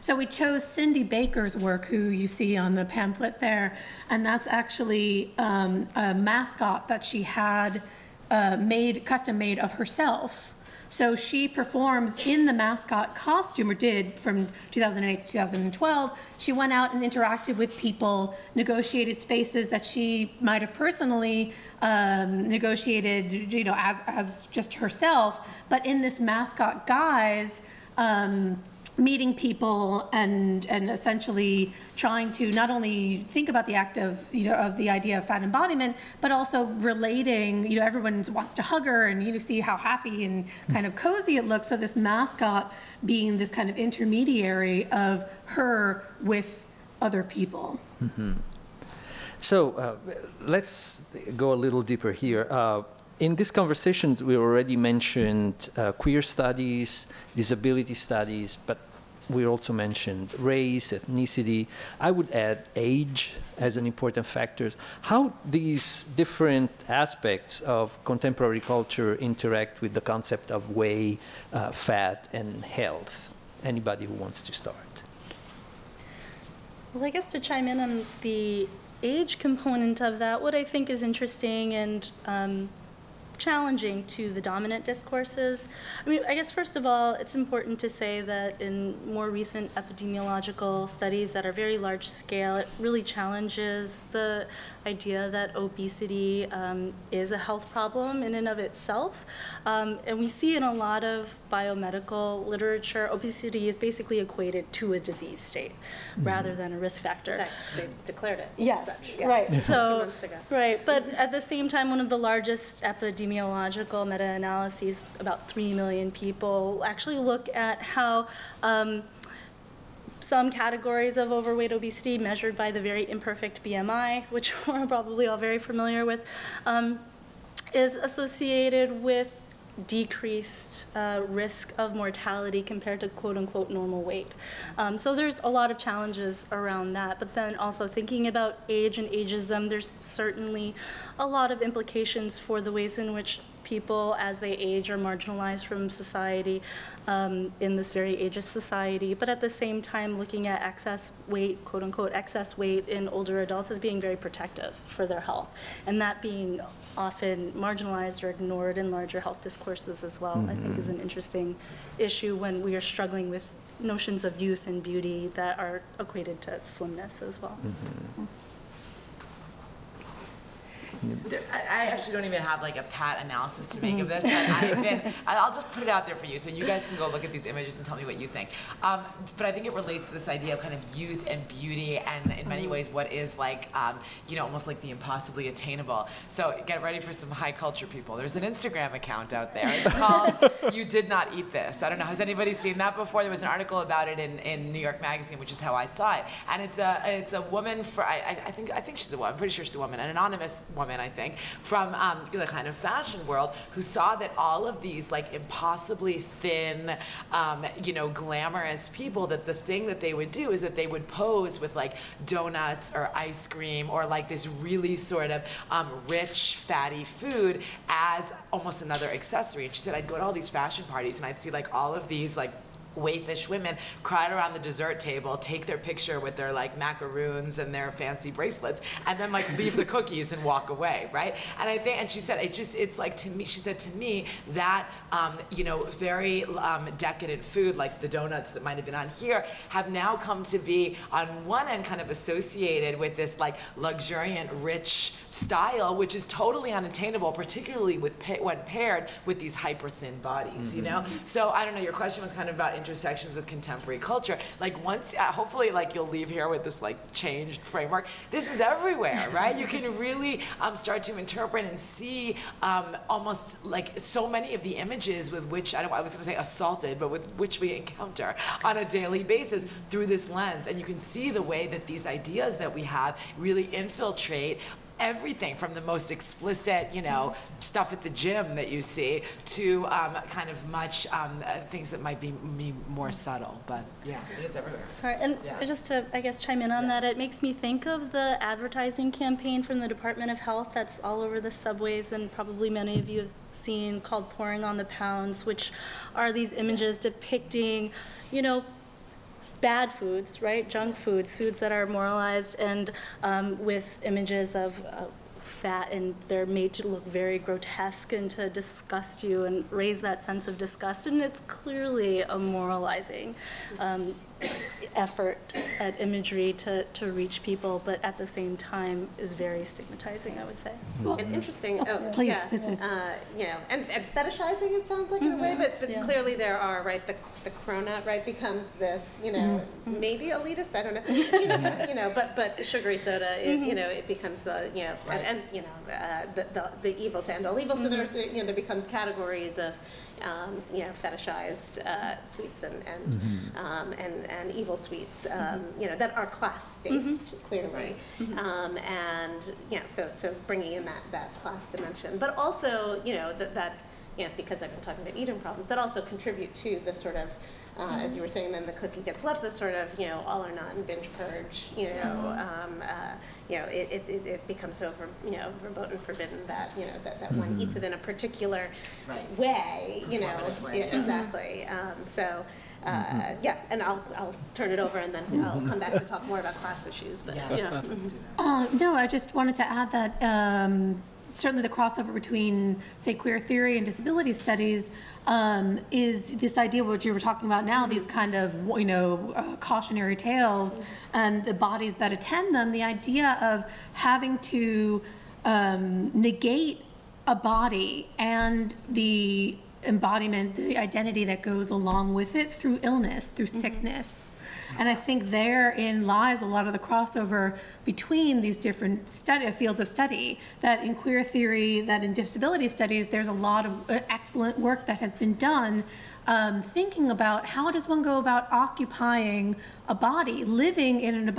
So we chose Cindy Baker's work, who you see on the pamphlet there, and that's actually a mascot that she had custom made of herself. So she performs in the mascot costume, or did from 2008 to 2012. She went out and interacted with people, negotiated spaces that she might have personally negotiated, you know, as just herself, but in this mascot guise, meeting people and essentially trying to not only think about the act of, you know, of the idea of fat embodiment, but also relating, you know, everyone wants to hug her and, you know, see how happy and kind of cozy it looks. So this mascot being this kind of intermediary of her with other people. So let's go a little deeper here. In these conversations, we already mentioned queer studies, disability studies, but we also mentioned race, ethnicity. I would add age as an important factor. How these different aspects of contemporary culture interact with the concept of weight, fat, and health? Anybody who wants to start? Well, I guess to chime in on the age component of that, what I think is interesting and challenging to the dominant discourses. I mean, I guess first of all, it's important to say that in more recent epidemiological studies that are very large scale, it really challenges the idea that obesity is a health problem in and of itself. And we see in a lot of biomedical literature, obesity is basically equated to a disease state rather than a risk factor. In fact, they declared it. Yes. Right. So, 2 months ago. Right. But at the same time, one of the largest epidemiological meta-analyses, about 3 million people, actually look at how some categories of overweight obesity measured by the very imperfect BMI, which we're probably all very familiar with, is associated with decreased risk of mortality compared to quote unquote normal weight. So there's a lot of challenges around that, but then also thinking about age and ageism, there's certainly a lot of implications for the ways in which people as they age are marginalized from society in this very ageist society, but at the same time looking at excess weight, quote unquote, excess weight in older adults as being very protective for their health, and that being often marginalized or ignored in larger health discourses as well, I think is an interesting issue when we are struggling with notions of youth and beauty that are equated to slimness as well. I actually don't even have like a pat analysis to make of this. I'll just put it out there for you, so you guys can go look at these images and tell me what you think. But I think it relates to this idea of kind of youth and beauty, and in many ways, what is like, you know, almost like the impossibly attainable. So get ready for some high culture people. There's an Instagram account out there. It's called "You Did Not Eat This." I don't know. Has anybody seen that before? There was an article about it in New York Magazine, which is how I saw it. And it's a woman for I think she's a woman. I'm pretty sure she's a woman, an anonymous woman. I think, from the kind of fashion world, who saw that all of these like impossibly thin, you know, glamorous people, that the thing that they would do is that they would pose with like donuts or ice cream or like this really sort of rich, fatty food as almost another accessory. And she said, I'd go to all these fashion parties and I'd see like all of these like waifish women crowd around the dessert table, take their picture with their like macaroons and their fancy bracelets, and then like leave the cookies and walk away, right? And I think, and she said, it just, it's like to me, she said to me that, you know, very decadent food, like the donuts that might have been on here, have now come to be on one end kind of associated with this like luxuriant, rich style, which is totally unattainable, particularly with when paired with these hyper thin bodies, you know? So I don't know, your question was kind of about intersections with contemporary culture. Like once, hopefully, like you'll leave here with this like changed framework. This is everywhere, right? You can really start to interpret and see almost like so many of the images with which I was going to say assaulted, but with which we encounter on a daily basis through this lens, and you can see the way that these ideas that we have really infiltrate everything from the most explicit, you know, stuff at the gym that you see to kind of much things that might be more subtle, but yeah, it is everywhere. Sorry, and yeah. Just to, I guess, chime in on that, it makes me think of the advertising campaign from the Department of Health that's all over the subways, and probably many of you have seen, called Pouring on the Pounds, which are these images depicting, you know, bad foods, right? Junk foods, foods that are moralized, and with images of fat, and they're made to look very grotesque and to disgust you and raise that sense of disgust. And it's clearly a moralizing effort at imagery to reach people, but at the same time is very stigmatizing, I would say. Well, it's interesting. You know, and fetishizing, it sounds like, in a way, but yeah. Clearly there are, right, the cronut, right, becomes this, you know, maybe elitist, I don't know, you know, but sugary soda, it, you know, it becomes the, you know, right. And you know, the evil to end all evil, so there, you know, there becomes categories of, you know, fetishized sweets and evil sweets, you know, that are class-based, clearly, and you know, so bringing in that class dimension, but also, you know, that you know, because I've been talking about eating problems, that also contribute to the sort of, as you were saying, then the cookie gets left, this sort of, you know, all or none, binge purge, you know, you know, it becomes so, you know, verboten, forbidden that, you know, that one eats it in a particular right. way, you know, exactly. So. Yeah, and I'll turn it over, and then I'll come back to talk more about class issues. But yes. Yeah, let's do that. No, I just wanted to add that certainly the crossover between, say, queer theory and disability studies is this idea of what you were talking about now, these kind of, you know, cautionary tales and the bodies that attend them, the idea of having to negate a body and the embodiment, the identity that goes along with it through illness, through sickness, And I think therein lies a lot of the crossover between these different fields of study, that in queer theory, that in disability studies, there's a lot of excellent work that has been done thinking about how does one go about occupying a body, living in a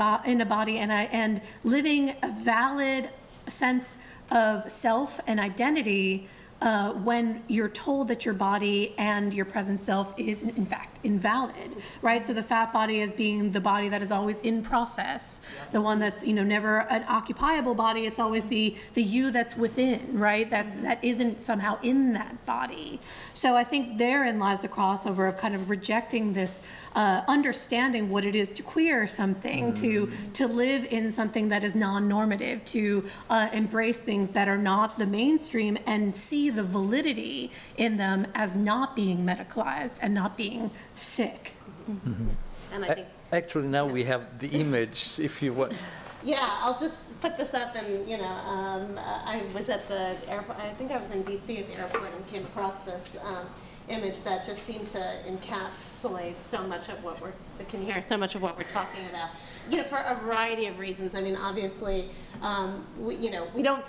body, and living a valid sense of self and identity when you're told that your body and your present self is in fact invalid, right? So the fat body is being the body that is always in process, the one that's, you know, never an occupiable body. It's always the you that's within, right? That isn't somehow in that body. So I think therein lies the crossover of kind of rejecting this understanding what it is to queer something, to live in something that is non-normative, to embrace things that are not the mainstream and see the validity in them as not being medicalized and not being sick. And I think actually now we have the image, if you want. Yeah, I'll just put this up, and you know, I was at the airport. I think I was in D.C. at the airport and came across this image that just seemed to encapsulate so much of what we're talking about. You know, for a variety of reasons. I mean, obviously, there are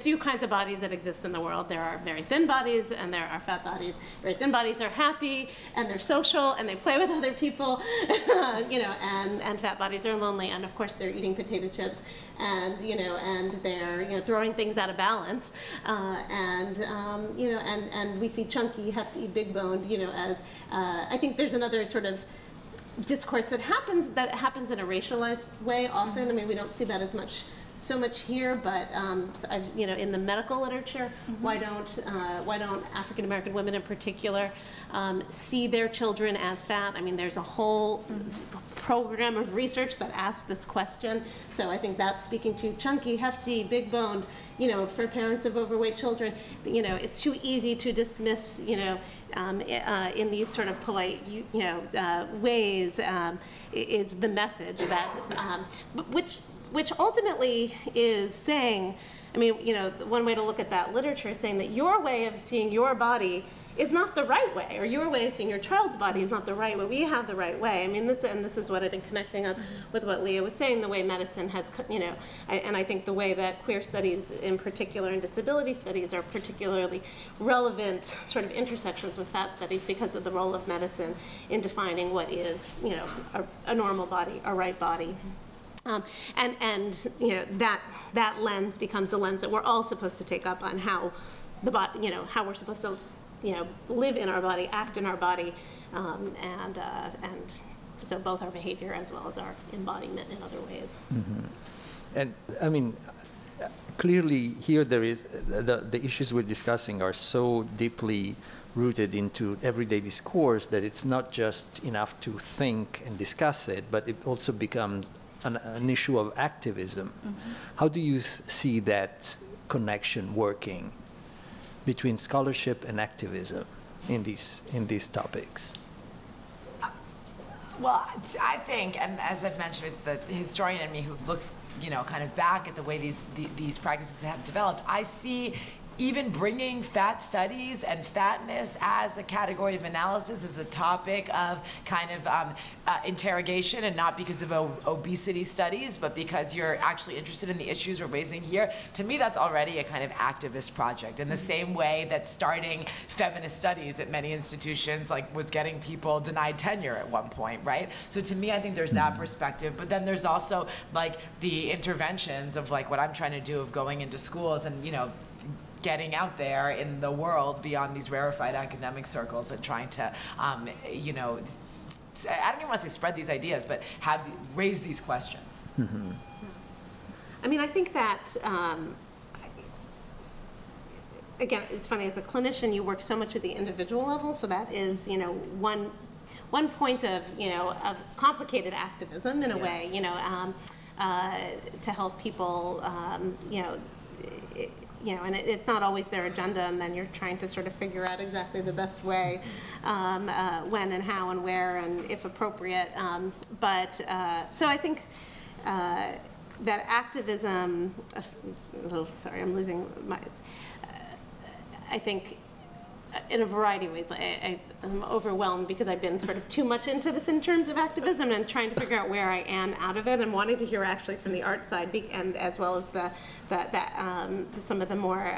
two kinds of bodies that exist in the world. There are very thin bodies and there are fat bodies. Very thin bodies are happy and they're social and they play with other people, you know, and fat bodies are lonely, and of course they're eating potato chips and they're, you know, throwing things out of balance, and we see chunky, hefty, big boned, you know, as I think there's another sort of discourse that happens in a racialized way often. I mean, we don't see that as much, so much here, but you know, in the medical literature, why don't African American women in particular see their children as fat? I mean, there's a whole program of research that asks this question. So I think that's speaking to chunky, hefty, big boned. You know, for parents of overweight children, you know, it's too easy to dismiss, you know, in these sort of polite, ways, is the message that, which ultimately is saying, I mean, you know, one way to look at that literature is saying that your way of seeing your body is not the right way, or your way of seeing your child's body is not the right way. We have the right way. I mean, this is what I've been connecting up with what Leah was saying, the way medicine has, you know, and I think the way that queer studies in particular and disability studies are particularly relevant sort of intersections with fat studies because of the role of medicine in defining what is, you know, a normal body, a right body. And you know, that lens becomes the lens that we're all supposed to take up on how the body, you know, how we're supposed to, you know, live in our body, act in our body, and so both our behavior as well as our embodiment in other ways. And I mean, clearly here there is the issues we're discussing are so deeply rooted into everyday discourse that it's not just enough to think and discuss it, but it also becomes an issue of activism. How do you see that connection working between scholarship and activism in these topics? Well, I think, and as I've mentioned, it's the historian in me who looks, you know, kind of back at the way these practices have developed. I see even bringing fat studies and fatness as a category of analysis is a topic of kind of interrogation, and not because of obesity studies, but because you're actually interested in the issues we're raising here. To me, that's already a kind of activist project, in the same way that starting feminist studies at many institutions like was getting people denied tenure at one point, right? So to me, I think there's that perspective, but then there's also like the interventions of like what I'm trying to do of going into schools and, you know, getting out there in the world beyond these rarefied academic circles and trying to, you know, I don't even want to say spread these ideas, but raise these questions. I mean, I think that, again, it's funny, as a clinician, you work so much at the individual level, so that is, you know, one point of, you know, of complicated activism in a way, you know, to help people, you know, and it's not always their agenda, and then you're trying to sort of figure out exactly the best way, when and how and where and if appropriate. So I think that activism, sorry, I'm losing my, I think in a variety of ways. I'm overwhelmed because I've been sort of too much into this in terms of activism and trying to figure out where I am out of it, and wanting to hear actually from the art side, and as well as some of the more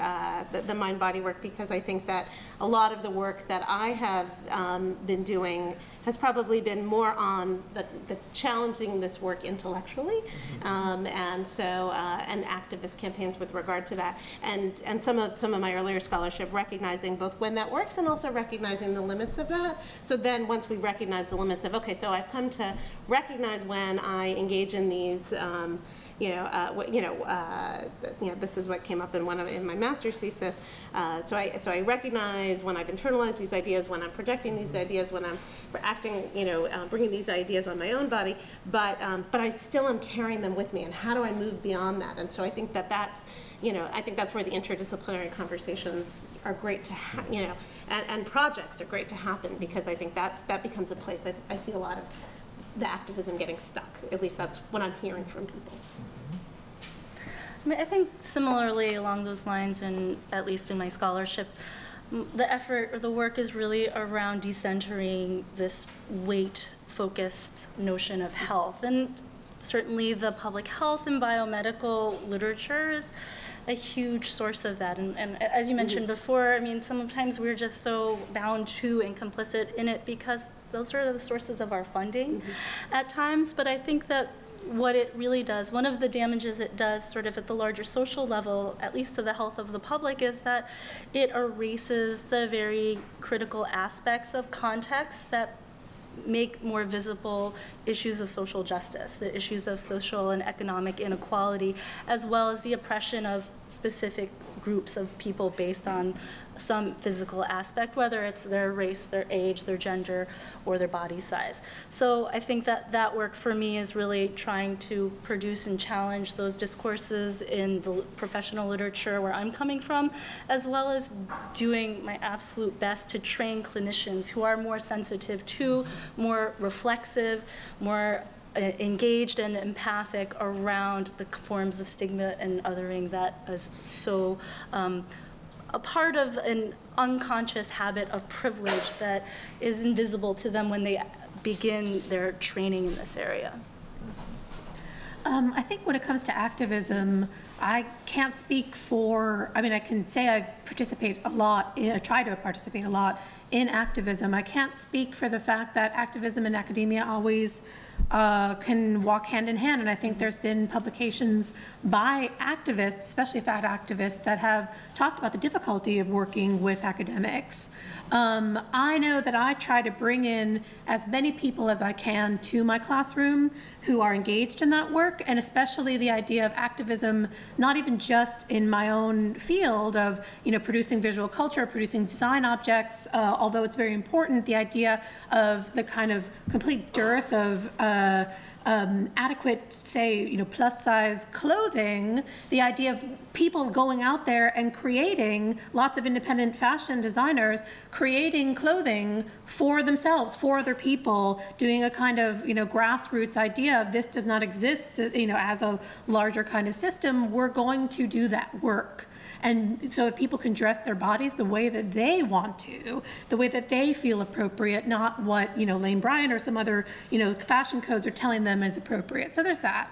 the mind-body work, because I think that a lot of the work that I have been doing has probably been more on the challenging this work intellectually, and so and activist campaigns with regard to that, and some of my earlier scholarship recognizing both when that works and also recognizing the limits of that. So then once we recognize the limits of, okay, so I've come to recognize when I engage in these this is what came up in my master's thesis. So I recognize when I've internalized these ideas, when I'm projecting these ideas, when I'm acting, bringing these ideas on my own body. But I still am carrying them with me. And how do I move beyond that? And so I think that that's where the interdisciplinary conversations are great to have, and projects are great to happen, because I think that becomes a place that I see a lot of the activism getting stuck. At least that's what I'm hearing from people. I mean, I think similarly along those lines, and at least in my scholarship, the effort or the work is really around decentering this weight-focused notion of health. And certainly the public health and biomedical literature is a huge source of that. And as you mentioned before, I mean, sometimes we're just so bound to and complicit in it because those are the sources of our funding at times. But I think that what it really does, one of the damages it does sort of at the larger social level, at least to the health of the public, is that it erases the very critical aspects of context that make more visible issues of social justice, the issues of social and economic inequality, as well as the oppression of specific groups of people based on some physical aspect, whether it's their race, their age, their gender, or their body size. So I think that that work for me is really trying to produce and challenge those discourses in the professional literature where I'm coming from, as well as doing my absolute best to train clinicians who are more sensitive to, more reflexive, more engaged and empathic around the forms of stigma and othering that is so a part of an unconscious habit of privilege that is invisible to them when they begin their training in this area. I think when it comes to activism, I can't speak for, I mean, I can say I participate a lot, I try to participate a lot in activism. I can't speak for the fact that activism and academia always can walk hand in hand, and I think there's been publications by activists, especially fat activists, that have talked about the difficulty of working with academics. I know that I try to bring in as many people as I can to my classroom who are engaged in that work, and especially the idea of activism, not even just in my own field of producing visual culture, producing design objects, although it's very important, the idea of the kind of complete dearth of adequate, say, plus size clothing, the idea of people going out there and creating, lots of independent fashion designers creating clothing for themselves, for other people, doing a kind of grassroots idea of this does not exist, as a larger kind of system, we're going to do that work. And so that people can dress their bodies the way that they want to, the way that they feel appropriate, not what Lane Bryant or some other fashion codes are telling them is appropriate. So there's that.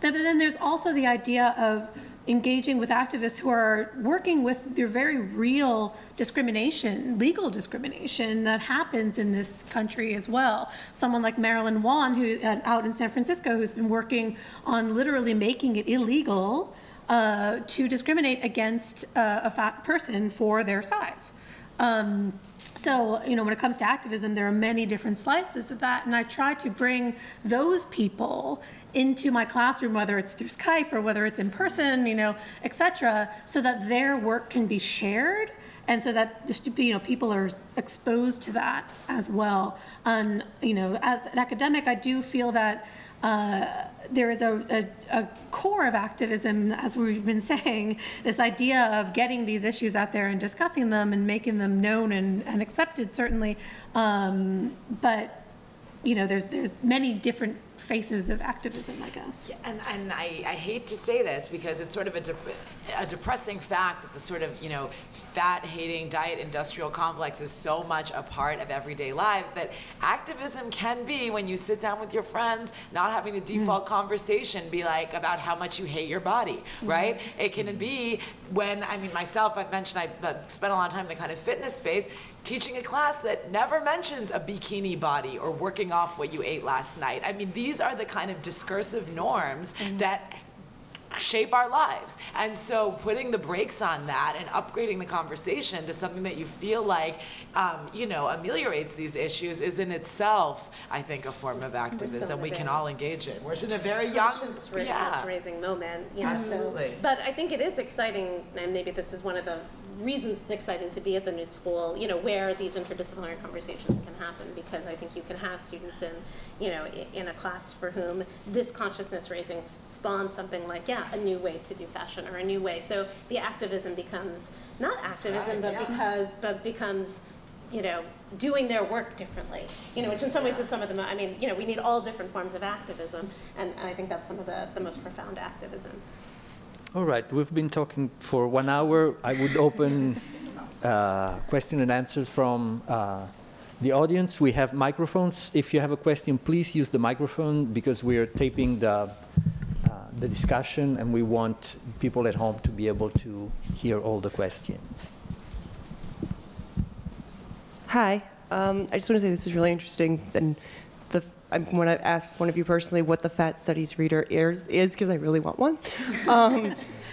Then there's also the idea of engaging with activists who are working with their very real discrimination, legal discrimination that happens in this country as well. Someone like Marilyn Wan, who out in San Francisco, who's been working on literally making it illegal to discriminate against a fat person for their size. So, when it comes to activism, there are many different slices of that, and I try to bring those people into my classroom, whether it's through Skype or whether it's in person, et cetera, so that their work can be shared, and so that people are exposed to that as well. And as an academic, I do feel that there is a core of activism, as we've been saying, this idea of getting these issues out there and discussing them and making them known and accepted, certainly. But there's many different faces of activism, I guess. Yeah, and I hate to say this because it's sort of a depressing fact that the sort of, you know, fat-hating diet industrial complex is so much a part of everyday lives that activism can be, when you sit down with your friends, not having the default conversation be like about how much you hate your body, right? It can be when, I mean, myself, I've mentioned I spent a lot of time in the kind of fitness space, teaching a class that never mentions a bikini body or working off what you ate last night. I mean, these are the kind of discursive norms that shape our lives. And so putting the brakes on that and upgrading the conversation to something that you feel like, you know, ameliorates these issues is in itself, I think, a form of activism we can all engage in. We're in a very young, raising moment, you know. Absolutely. So, but I think it is exciting, and maybe this is one of the reasons it's exciting to be at the New School, you know, where these interdisciplinary conversations can happen, because I think you can have students in, you know, in a class for whom this consciousness raising spawns something like, yeah, a new way to do fashion or a new way. So the activism becomes not activism, but becomes, you know, doing their work differently, you know, which in some ways is some of the, I mean, you know, we need all different forms of activism, and I think that's some of the most profound activism. All right, we've been talking for 1 hour. I would open question and answers from the audience. We have microphones. If you have a question, please use the microphone because we are taping the discussion and we want people at home to be able to hear all the questions. Hi, I just want to say this is really interesting, and I want to ask one of you personally what the Fat Studies reader is because I really want one.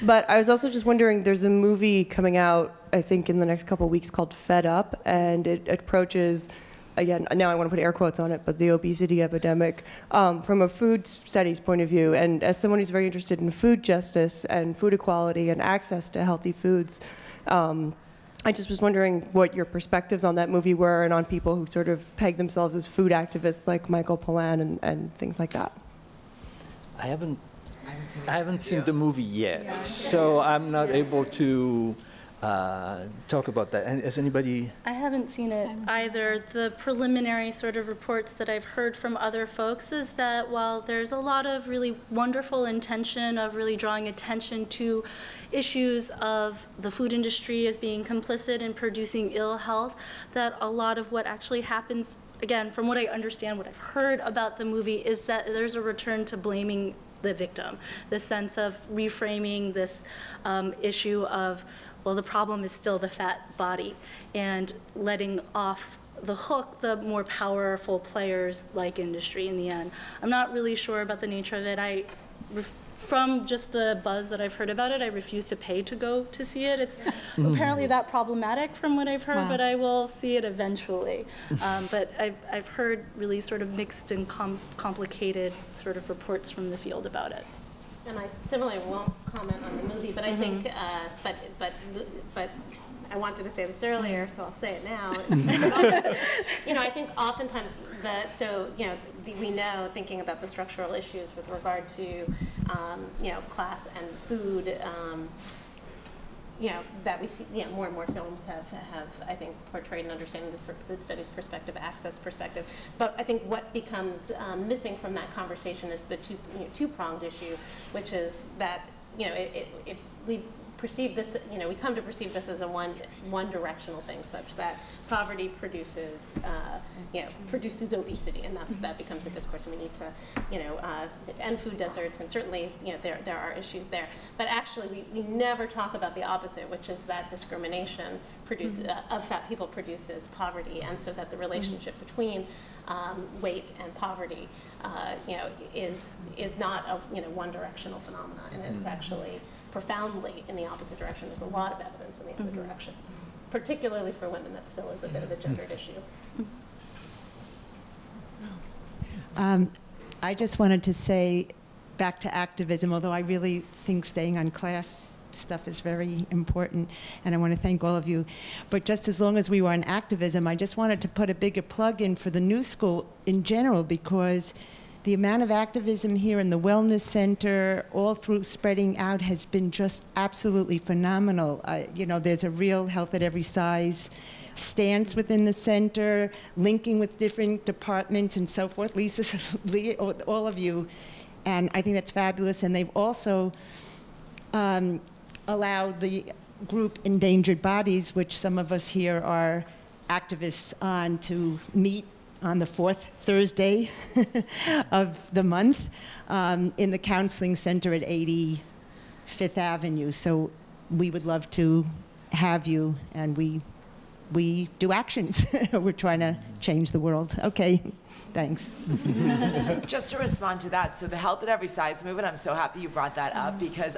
But I was also just wondering, there's a movie coming out, I think, in the next couple of weeks called Fed Up, and it approaches, again, now I want to put air quotes on it, but the obesity epidemic from a food studies point of view. And as someone who's very interested in food justice and food equality and access to healthy foods, I just was wondering what your perspectives on that movie were and on people who sort of peg themselves as food activists like Michael Pollan and things like that. I haven't seen the movie yet, so I'm not able to talk about that. And has anybody? I haven't seen it either. The preliminary sort of reports that I've heard from other folks is that while there's a lot of really wonderful intention of really drawing attention to issues of the food industry as being complicit in producing ill health, that a lot of what actually happens, again, from what I understand, what I've heard about the movie, is that there's a return to blaming the victim, the sense of reframing this issue of, well, the problem is still the fat body, and letting off the hook the more powerful players like industry in the end. I'm not really sure about the nature of it. From just the buzz that I've heard about it, I refuse to pay to go to see it. It's apparently that problematic from what I've heard, but I will see it eventually. But I've heard really sort of mixed and complicated sort of reports from the field about it. And I similarly won't comment on the movie, but I think, but I wanted to say this earlier, so I'll say it now. You know, I think oftentimes we know, thinking about the structural issues with regard to, you know, class and food, you know, that we see, you know, more and more films have I think portrayed an understanding of the sort of food studies perspective, access perspective. But I think what becomes missing from that conversation is the two-pronged issue, which is that, you know, we perceive this, you know, we come to perceive this as a one-directional thing, such that poverty produces, you know, produces obesity, and that becomes a discourse. And we need to, you know, end food deserts, and certainly, you know, there are issues there. But actually, we never talk about the opposite, which is that discrimination produces of fat people produces poverty, and so that the relationship between weight and poverty, you know, is not a, you know, one-directional phenomena, and it's actually profoundly in the opposite direction. There's a lot of evidence in the other direction. Particularly for women, that still is a bit of a gendered issue. I just wanted to say, back to activism, although I really think staying on class stuff is very important, and I want to thank all of you. But just as long as we were on activism, I just wanted to put a bigger plug in for the New School in general, because the amount of activism here in the Wellness Center, all through spreading out, has been just absolutely phenomenal. You know, there's a real Health at Every Size stance within the center, linking with different departments and so forth. Lisa, Leah, all of you, and I think that's fabulous. And they've also allowed the group Endangered Bodies, which some of us here are activists on, to meet on the fourth Thursday of the month in the Counseling Center at 85th Avenue. So we would love to have you, and we do actions. We're trying to change the world. Okay, thanks. Just to respond to that, so the Health at Every Size movement, I'm so happy you brought that up, because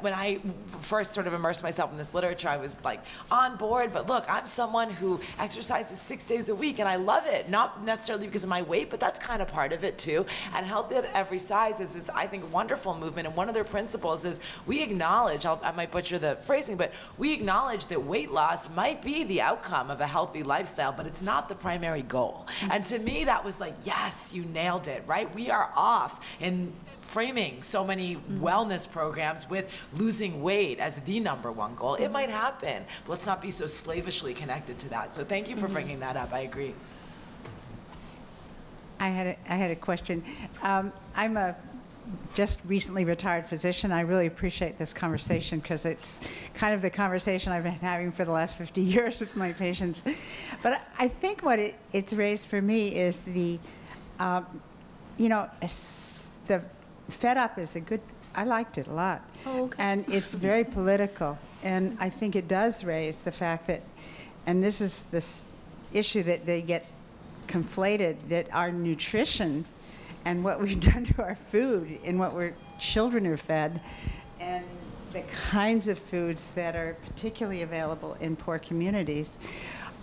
when I first sort of immersed myself in this literature, I was like on board, but look, I'm someone who exercises 6 days a week and I love it, not necessarily because of my weight, but that's kind of part of it too. And Health at Every Size is this, I think, wonderful movement, and one of their principles is we acknowledge, I might butcher the phrasing, but we acknowledge that weight loss might be the outcome of a healthy lifestyle, but it's not the primary goal. And to me, that was like, yes, you nailed it, right? We are off in framing so many wellness programs with losing weight as the #1 goal. It might happen, but let's not be so slavishly connected to that. So thank you for bringing that up. I agree. I had a question. I'm a just recently retired physician. I really appreciate this conversation because it's kind of the conversation I've been having for the last 50 years with my patients. But I think what it's raised for me is the, you know, the Fed Up is a good, I liked it a lot. Oh, okay. And it's very political. And I think it does raise the fact that, and this is this issue that they get conflated, that our nutrition and what we've done to our food and what our children are fed and the kinds of foods that are particularly available in poor communities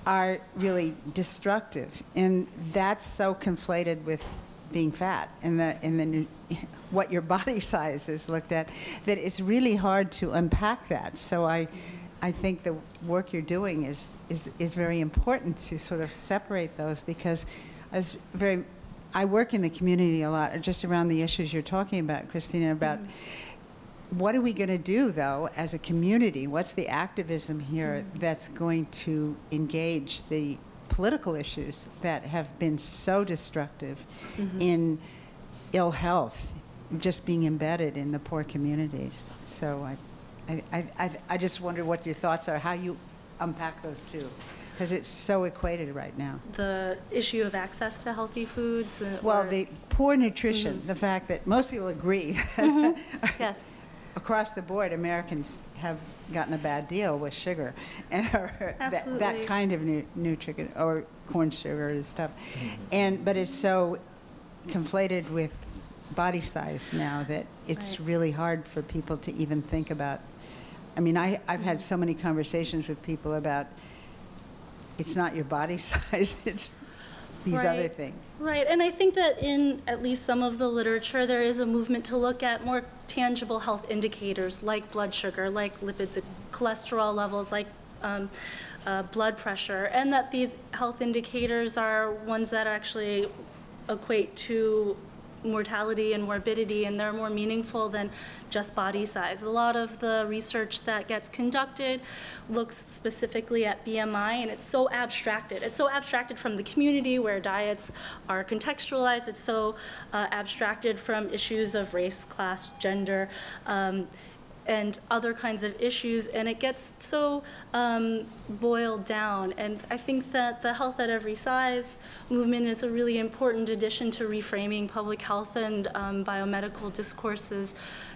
are really destructive. And that's so conflated with being fat and what your body size is looked at, that it's really hard to unpack that. So I think the work you're doing is very important to sort of separate those, because I work in the community a lot, just around the issues you're talking about, Christina, about what are we going to do, though, as a community? What's the activism here that's going to engage the political issues that have been so destructive in ill health, just being embedded in the poor communities? So I just wonder what your thoughts are, how you unpack those two, because it's so equated right now. The issue of access to healthy foods? Well, the poor nutrition, the fact that most people agree yes. Across the board, Americans have gotten a bad deal with sugar, and that kind of nutrition, or corn sugar and stuff. But it's so conflated with body size now that it's really hard for people to even think about. I mean, I've had so many conversations with people about it's not your body size, it's these other things. Right, and I think that in at least some of the literature, there is a movement to look at more tangible health indicators like blood sugar, like lipids, cholesterol levels, like blood pressure, and that these health indicators are ones that actually equate to mortality and morbidity, and they're more meaningful than just body size. A lot of the research that gets conducted looks specifically at BMI, and it's so abstracted. It's so abstracted from the community where diets are contextualized. It's so abstracted from issues of race, class, gender, and other kinds of issues, and it gets so boiled down. And I think that the Health at Every Size movement is a really important addition to reframing public health and biomedical discourses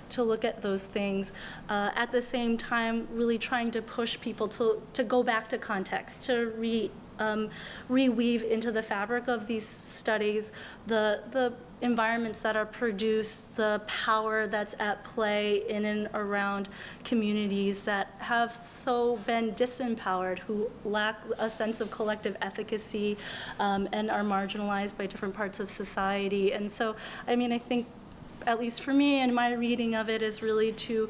to look at those things. At the same time, really trying to push people to go back to context, to reweave into the fabric of these studies the environments that are produced, the power that's at play in and around communities that have so been disempowered, who lack a sense of collective efficacy and are marginalized by different parts of society. And so, I mean, I think, at least for me and my reading of it, is really to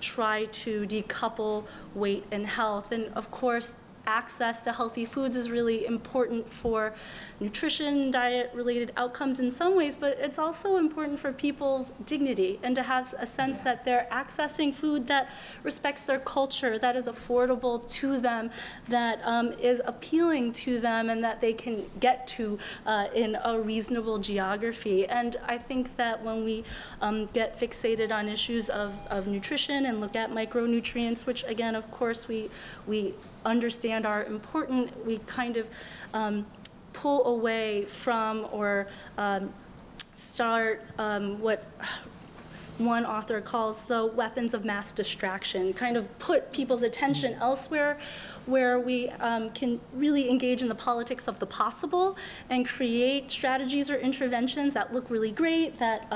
try to decouple weight and health. And of course, access to healthy foods is really important for nutrition, diet-related outcomes in some ways, but it's also important for people's dignity and to have a sense that they're accessing food that respects their culture, that is affordable to them, that is appealing to them, and that they can get to in a reasonable geography. And I think that when we get fixated on issues of nutrition and look at micronutrients, which again, of course, we understand are important, we kind of pull away from or start what one author calls the weapons of mass distraction, kind of put people's attention elsewhere where we can really engage in the politics of the possible and create strategies or interventions that look really great, that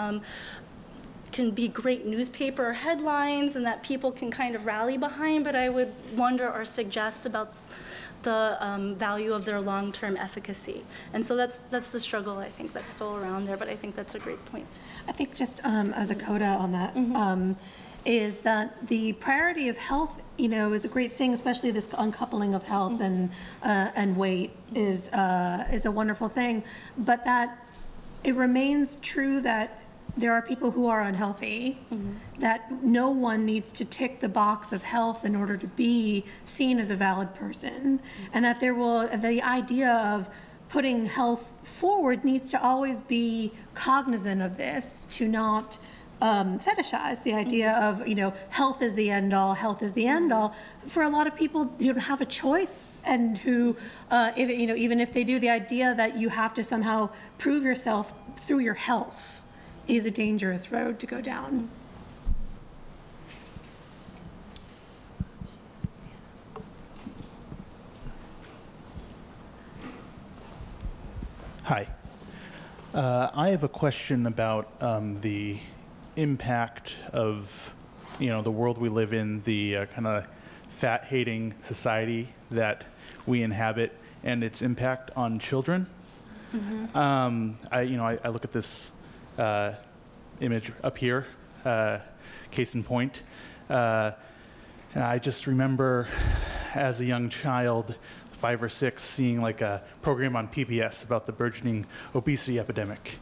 can be great newspaper headlines and that people can kind of rally behind, but I would wonder or suggest about the value of their long-term efficacy. And so that's the struggle, I think, that's still around there, but I think that's a great point. I think just as a coda on that, is that the priority of health, you know, is a great thing, especially this uncoupling of health and weight is a wonderful thing, but that it remains true that there are people who are unhealthy, that no one needs to tick the box of health in order to be seen as a valid person, and that there will, the idea of putting health forward needs to always be cognizant of this, to not fetishize the idea of, you know, health is the end all, health is the end all. For a lot of people, you don't have a choice, and who, if, you know, even if they do, the idea that you have to somehow prove yourself through your health is a dangerous road to go down. Hi. I have a question about the impact of, you know, the world we live in, the kind of fat-hating society that we inhabit, and its impact on children. I look at this image up here, case in point. And I just remember as a young child, 5 or 6, seeing like a program on PBS about the burgeoning obesity epidemic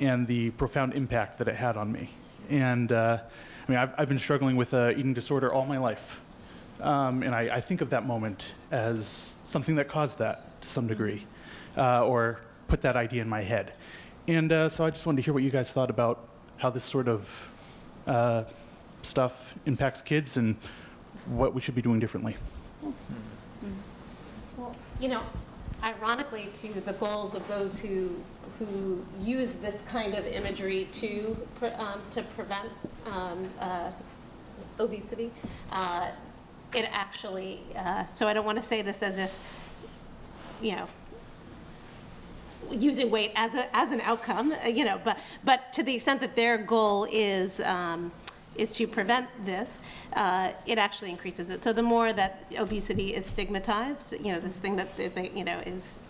and the profound impact that it had on me. And I mean, I've been struggling with eating disorder all my life. And I think of that moment as something that caused that to some degree, or put that idea in my head. And so I just wanted to hear what you guys thought about how this sort of stuff impacts kids and what we should be doing differently. Well, you know, ironically to the goals of those who use this kind of imagery to prevent obesity, it actually, so I don't want to say this as if, you know, using weight as an outcome, you know, but to the extent that their goal is to prevent this, it actually increases it. So the more that obesity is stigmatized, you know, this thing that they, you know, is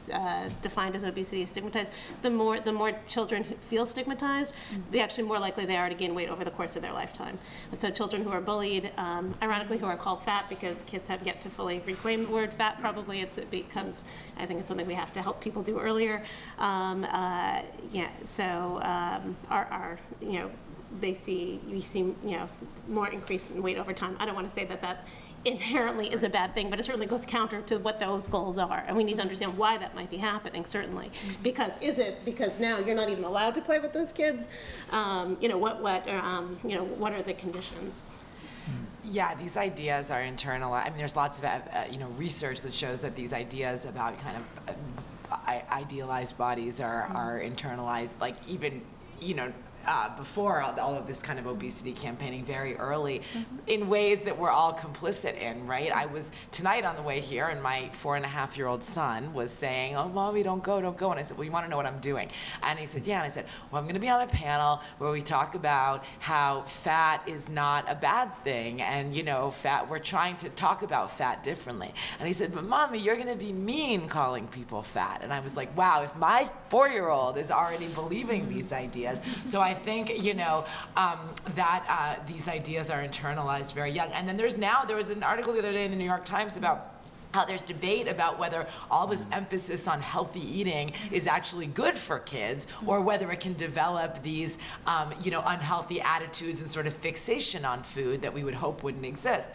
defined as obesity is stigmatized, the more children feel stigmatized, the actually more likely they are to gain weight over the course of their lifetime. So children who are bullied, ironically who are called fat, because kids have yet to fully reclaim the word fat, probably it becomes, I think it's something we have to help people do earlier. You know, you see, you know, more increase in weight over time. I don't want to say that that inherently is a bad thing, but it certainly goes counter to what those goals are, and we need to understand why that might be happening, certainly. Because is it because now you're not even allowed to play with those kids? You know, what are the conditions? Yeah, these ideas are internalized. I mean, there's lots of you know, research that shows that these ideas about kind of idealized bodies are internalized, like even, you know, before all of this kind of obesity campaigning, very early, in ways that we're all complicit in, right? I was tonight on the way here, and my 4-and-a-half-year-old son was saying, "Oh, mommy, don't go, don't go." And I said, "Well, you want to know what I'm doing?" And he said, "Yeah." And I said, "Well, I'm going to be on a panel where we talk about how fat is not a bad thing, and you know, fat. We're trying to talk about fat differently." And he said, "But mommy, you're going to be mean calling people fat." And I was like, "Wow, if my 4-year-old is already believing these ideas, so I think, you know, that these ideas are internalized very young." And then there was an article the other day in the New York Times about how there's debate about whether all this emphasis on healthy eating is actually good for kids, or whether it can develop these you know, unhealthy attitudes and sort of fixation on food that we would hope wouldn't exist.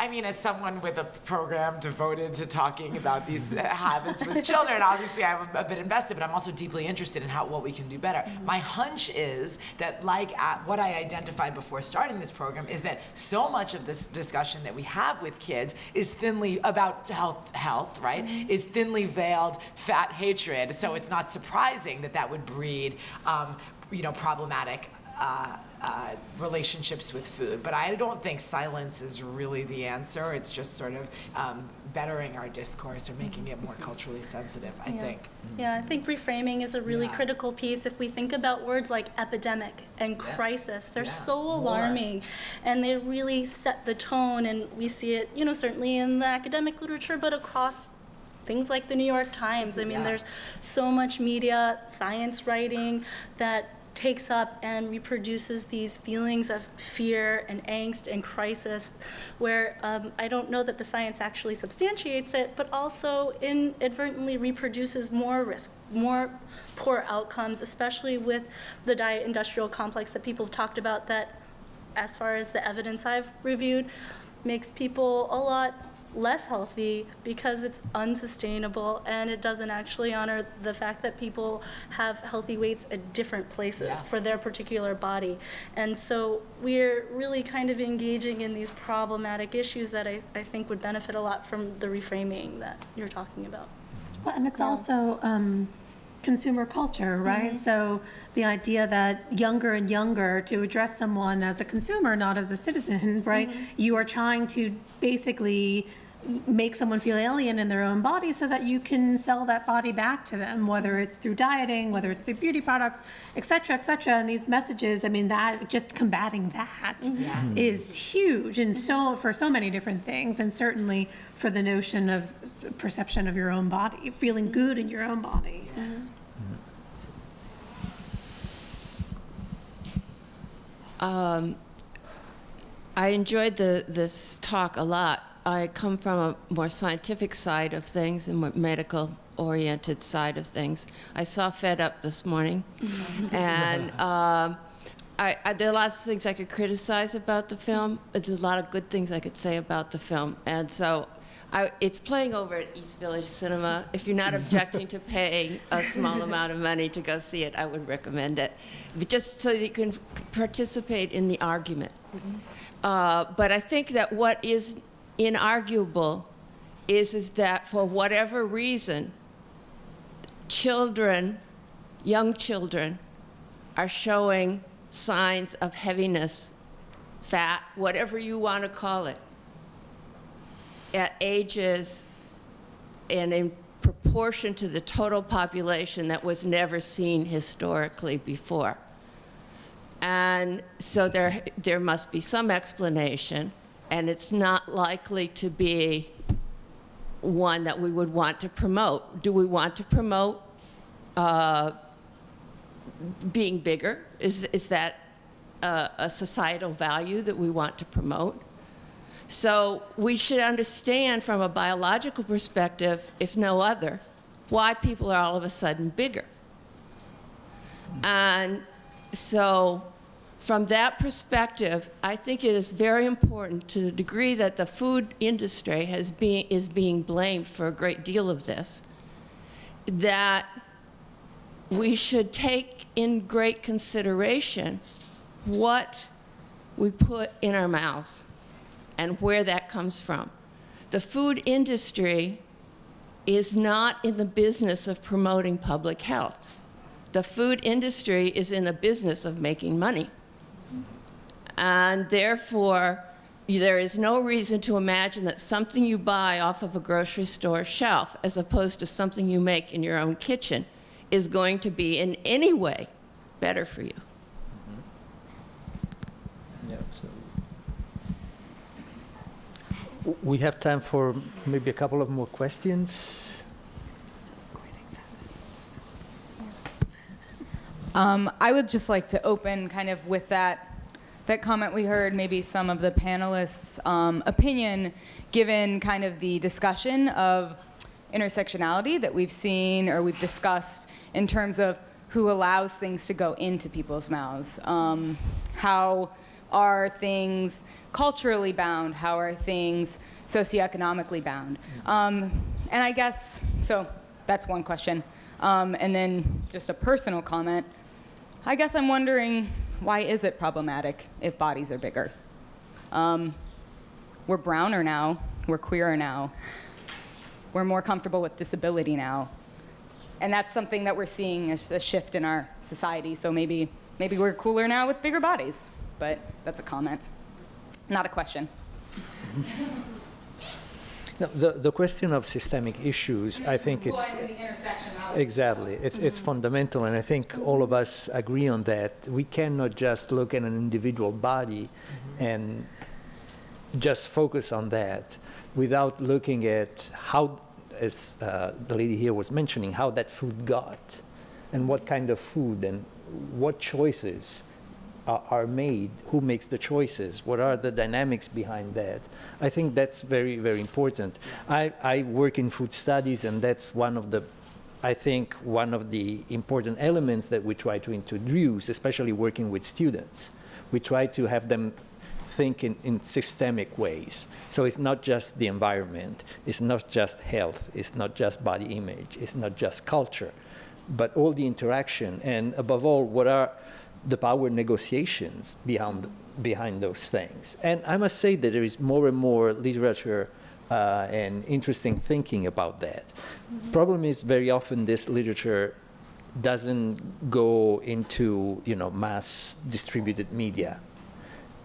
I mean, as someone with a program devoted to talking about these habits with children, obviously I'm a bit invested, but I'm also deeply interested in how, what we can do better. My hunch is that, like what I identified before starting this program, is that so much of this discussion that we have with kids is thinly about health, right? Is thinly veiled fat hatred. So it's not surprising that that would breed, you know, problematic relationships with food. But I don't think silence is really the answer. It's just sort of bettering our discourse or making it more culturally sensitive, I think. Yeah, I think reframing is a really critical piece. If we think about words like epidemic and crisis, they're so alarming. And they really set the tone, and we see it, you know, certainly in the academic literature, but across things like the New York Times. I mean, there's so much media, science writing that takes up and reproduces these feelings of fear and angst and crisis, where I don't know that the science actually substantiates it, but also inadvertently reproduces more risk, more poor outcomes, especially with the diet industrial complex that people have talked about, that, as far as the evidence I've reviewed, makes people a lot less healthy because it's unsustainable, and it doesn't actually honor the fact that people have healthy weights at different places for their particular body. And so we're really kind of engaging in these problematic issues that I think would benefit a lot from the reframing that you're talking about. Well, and it's also consumer culture, right? So the idea that younger and younger, to address someone as a consumer, not as a citizen, right? You are trying to basically make someone feel alien in their own body so that you can sell that body back to them, whether it's through dieting, whether it's through beauty products, et cetera, and these messages, I mean, that just combating that is huge, and so for so many different things, and certainly for the notion of perception of your own body, feeling good in your own body. Yeah. I enjoyed this talk a lot. I come from a more scientific side of things and more medical-oriented side of things. I saw Fed Up this morning, and there are lots of things I could criticize about the film, but there's a lot of good things I could say about the film. And so it's playing over at East Village Cinema. If you're not objecting to paying a small amount of money to go see it, I would recommend it, but just so that you can participate in the argument. But I think that what is inarguable is that, for whatever reason, children, young children, are showing signs of heaviness, fat, whatever you want to call it, at ages and in proportion to the total population that was never seen historically before. And so there must be some explanation, and it's not likely to be one that we would want to promote. Do we want to promote being bigger? Is that a societal value that we want to promote? So we should understand, from a biological perspective, if no other, why people are all of a sudden bigger. And so from that perspective, I think it is very important, to the degree that the food industry is being blamed for a great deal of this, that we should take in great consideration what we put in our mouths and where that comes from. The food industry is not in the business of promoting public health. The food industry is in the business of making money. And therefore, there is no reason to imagine that something you buy off of a grocery store shelf, as opposed to something you make in your own kitchen, is going to be in any way better for you. We have time for maybe a couple of more questions. I would just like to open kind of with that that comment we heard, maybe some of the panelists' opinion, given kind of the discussion of intersectionality that we've seen or we've discussed in terms of who allows things to go into people's mouths. How are things culturally bound? How are things socioeconomically bound? And I guess, so that's one question. And then just a personal comment. I guess I'm wondering, why is it problematic if bodies are bigger? We're browner now, we're queerer now, we're more comfortable with disability now. And that's something that we're seeing as a shift in our society. So maybe we're cooler now with bigger bodies. But that's a comment, not a question. No, the question of systemic issues, I think it's exactly it's fundamental, and I think all of us agree on that. We cannot just look at an individual body and just focus on that without looking at how, as the lady here was mentioning, how that food got, and what kind of food, and what choices are made, who makes the choices, what are the dynamics behind that. I think that's very, very important. I work in food studies, and that's one of the, I think, one of the important elements that we try to introduce, especially working with students. We try to have them think in systemic ways. So it's not just the environment, it's not just health, it's not just body image, it's not just culture, but all the interaction, and above all, what are the power negotiations behind those things. And I must say that there is more and more literature and interesting thinking about that. Problem is, very often this literature doesn't go into, you know, mass distributed media,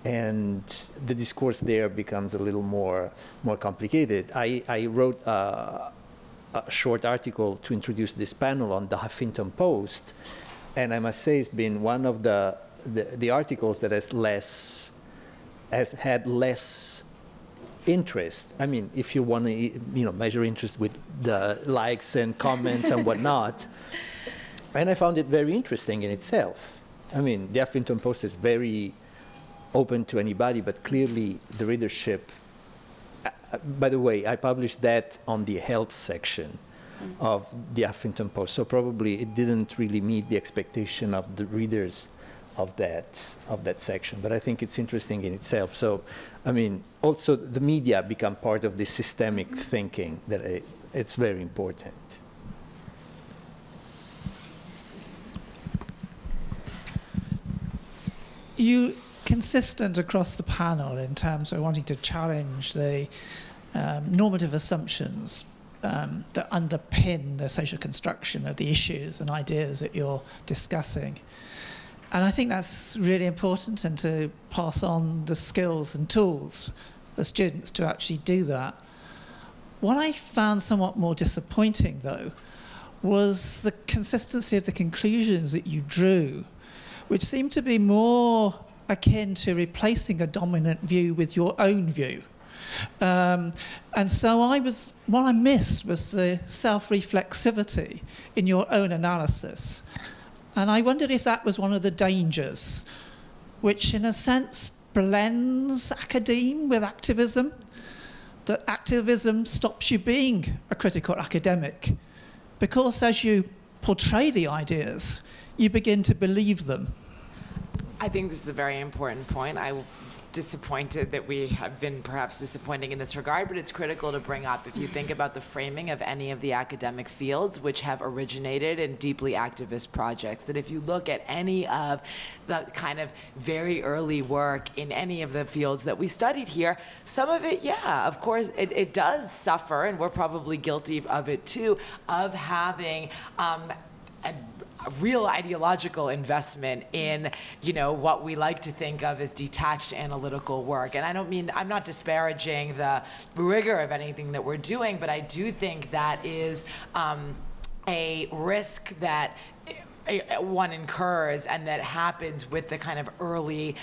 and the discourse there becomes a little more complicated. I wrote a short article to introduce this panel on the Huffington Post, and I must say it's been one of the articles that has had less interest. I mean, if you want to, you know, measure interest with the likes and comments and whatnot. And I found it very interesting in itself. I mean, the Huffington Post is very open to anybody, but clearly the readership, by the way, I published that on the health section of the Huffington Post, so probably it didn't really meet the expectation of the readers of that section, but I think it's interesting in itself. So, I mean, also the media become part of this systemic thinking that it's very important. You consistent across the panel in terms of wanting to challenge the normative assumptions that underpin the social construction of the issues and ideas that you're discussing. And I think that's really important, and to pass on the skills and tools for students to actually do that. What I found somewhat more disappointing, though, was the consistency of the conclusions that you drew, which seemed to be more akin to replacing a dominant view with your own view. And so what I missed was the self-reflexivity in your own analysis. And I wondered if that was one of the dangers, which in a sense blends academe with activism, that activism stops you being a critical academic, because as you portray the ideas, you begin to believe them. I think this is a very important point. I'm disappointed that we have been perhaps disappointing in this regard, but it's critical to bring up. If you think about the framing of any of the academic fields which have originated in deeply activist projects, that if you look at any of the kind of very early work in any of the fields that we studied here, some of it, yeah, of course, it does suffer, and we're probably guilty of it too, of having a real ideological investment in, you know, what we like to think of as detached analytical work. And I don't mean, I'm not disparaging the rigor of anything that we're doing, but I do think that is a risk that one incurs, and that happens with the kind of early,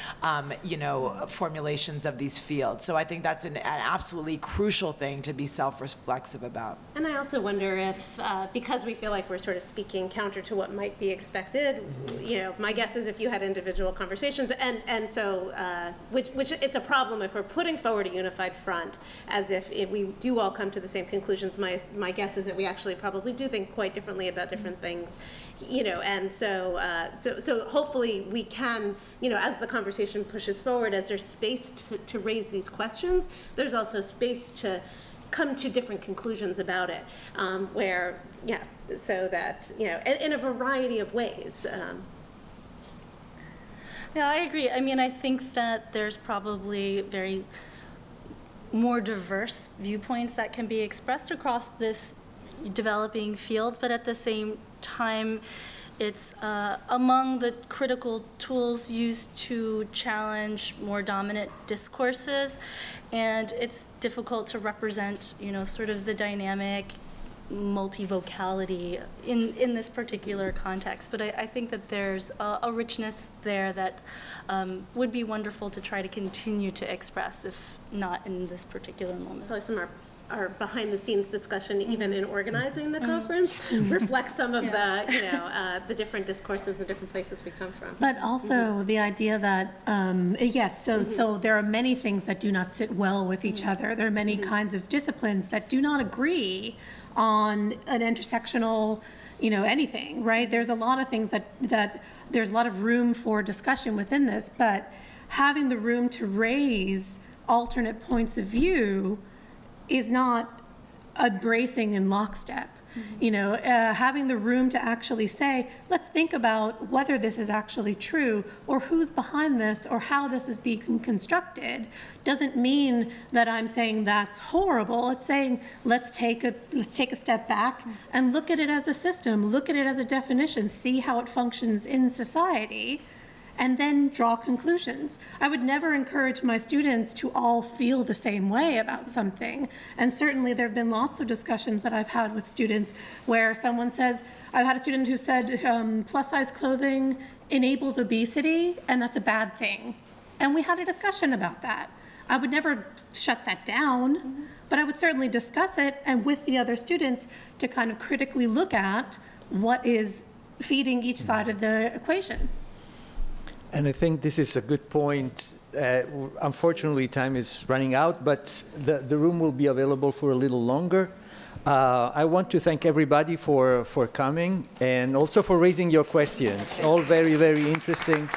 formulations of these fields. So I think that's an absolutely crucial thing to be self-reflexive about. And I also wonder if, because we feel like we're sort of speaking counter to what might be expected, my guess is if you had individual conversations, and so it's a problem if we're putting forward a unified front, as if we do all come to the same conclusions. My guess is that we actually probably do think quite differently about different things. And so hopefully we can, as the conversation pushes forward, as there's space to raise these questions, there's also space to come to different conclusions about it, in a variety of ways. Yeah, I agree. I mean, I think that there's probably very more diverse viewpoints that can be expressed across this developing field, but at the same time, it's among the critical tools used to challenge more dominant discourses, and it's difficult to represent, sort of the dynamic multivocality in this particular context. But I think that there's a richness there that would be wonderful to try to continue to express, if not in this particular moment. Probably some our behind-the-scenes discussion, even in organizing the conference, reflects some of the, the different discourses, the different places we come from. But also the idea that, so there are many things that do not sit well with each other. There are many kinds of disciplines that do not agree on an intersectional, anything, right? There's a lot of things that there's a lot of room for discussion within this, but having the room to raise alternate points of view is not embracing in lockstep. Having the room to actually say, let's think about whether this is actually true, or who's behind this, or how this is being constructed, doesn't mean that I'm saying that's horrible. It's saying let's take a step back and look at it as a system, look at it as a definition, see how it functions in society, and then draw conclusions. I would never encourage my students to all feel the same way about something. And certainly there have been lots of discussions that I've had with students where someone says, I've had a student who said plus size clothing enables obesity, and that's a bad thing. And we had a discussion about that. I would never shut that down, but I would certainly discuss it, and with the other students, to kind of critically look at what is feeding each side of the equation. And I think this is a good point. Unfortunately, time is running out, but the room will be available for a little longer. I want to thank everybody for coming, and also for raising your questions. All very, very interesting.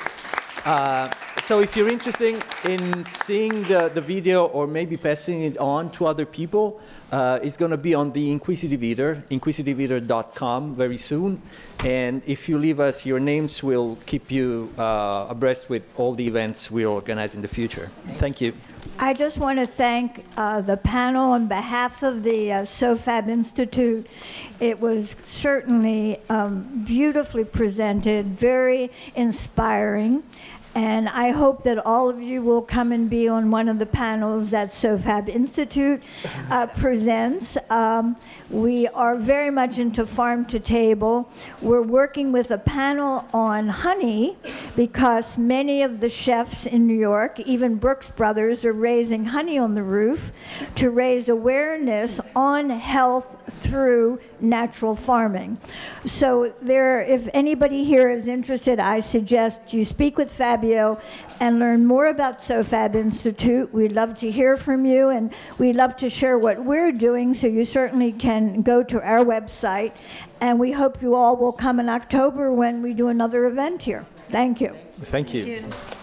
So if you're interested in seeing the video, or maybe passing it on to other people, it's going to be on The Inquisitive Eater, inquisitiveeater.com, very soon. And if you leave us your names, we'll keep you abreast with all the events we organize in the future. Thank you. I just want to thank the panel on behalf of the SoFAB Institute. It was certainly beautifully presented, very inspiring. And I hope that all of you will come and be on one of the panels that SoFAB Institute presents. We are very much into farm to table. We're working with a panel on honey, because many of the chefs in New York, even Brooks Brothers, are raising honey on the roof to raise awareness on health through natural farming. So there, if anybody here is interested, I suggest you speak with Fabio and learn more about SoFAB Institute. We'd love to hear from you, and we'd love to share what we're doing, so you certainly can go to our website. And we hope you all will come in October when we do another event here. Thank you. Thank you. Thank you.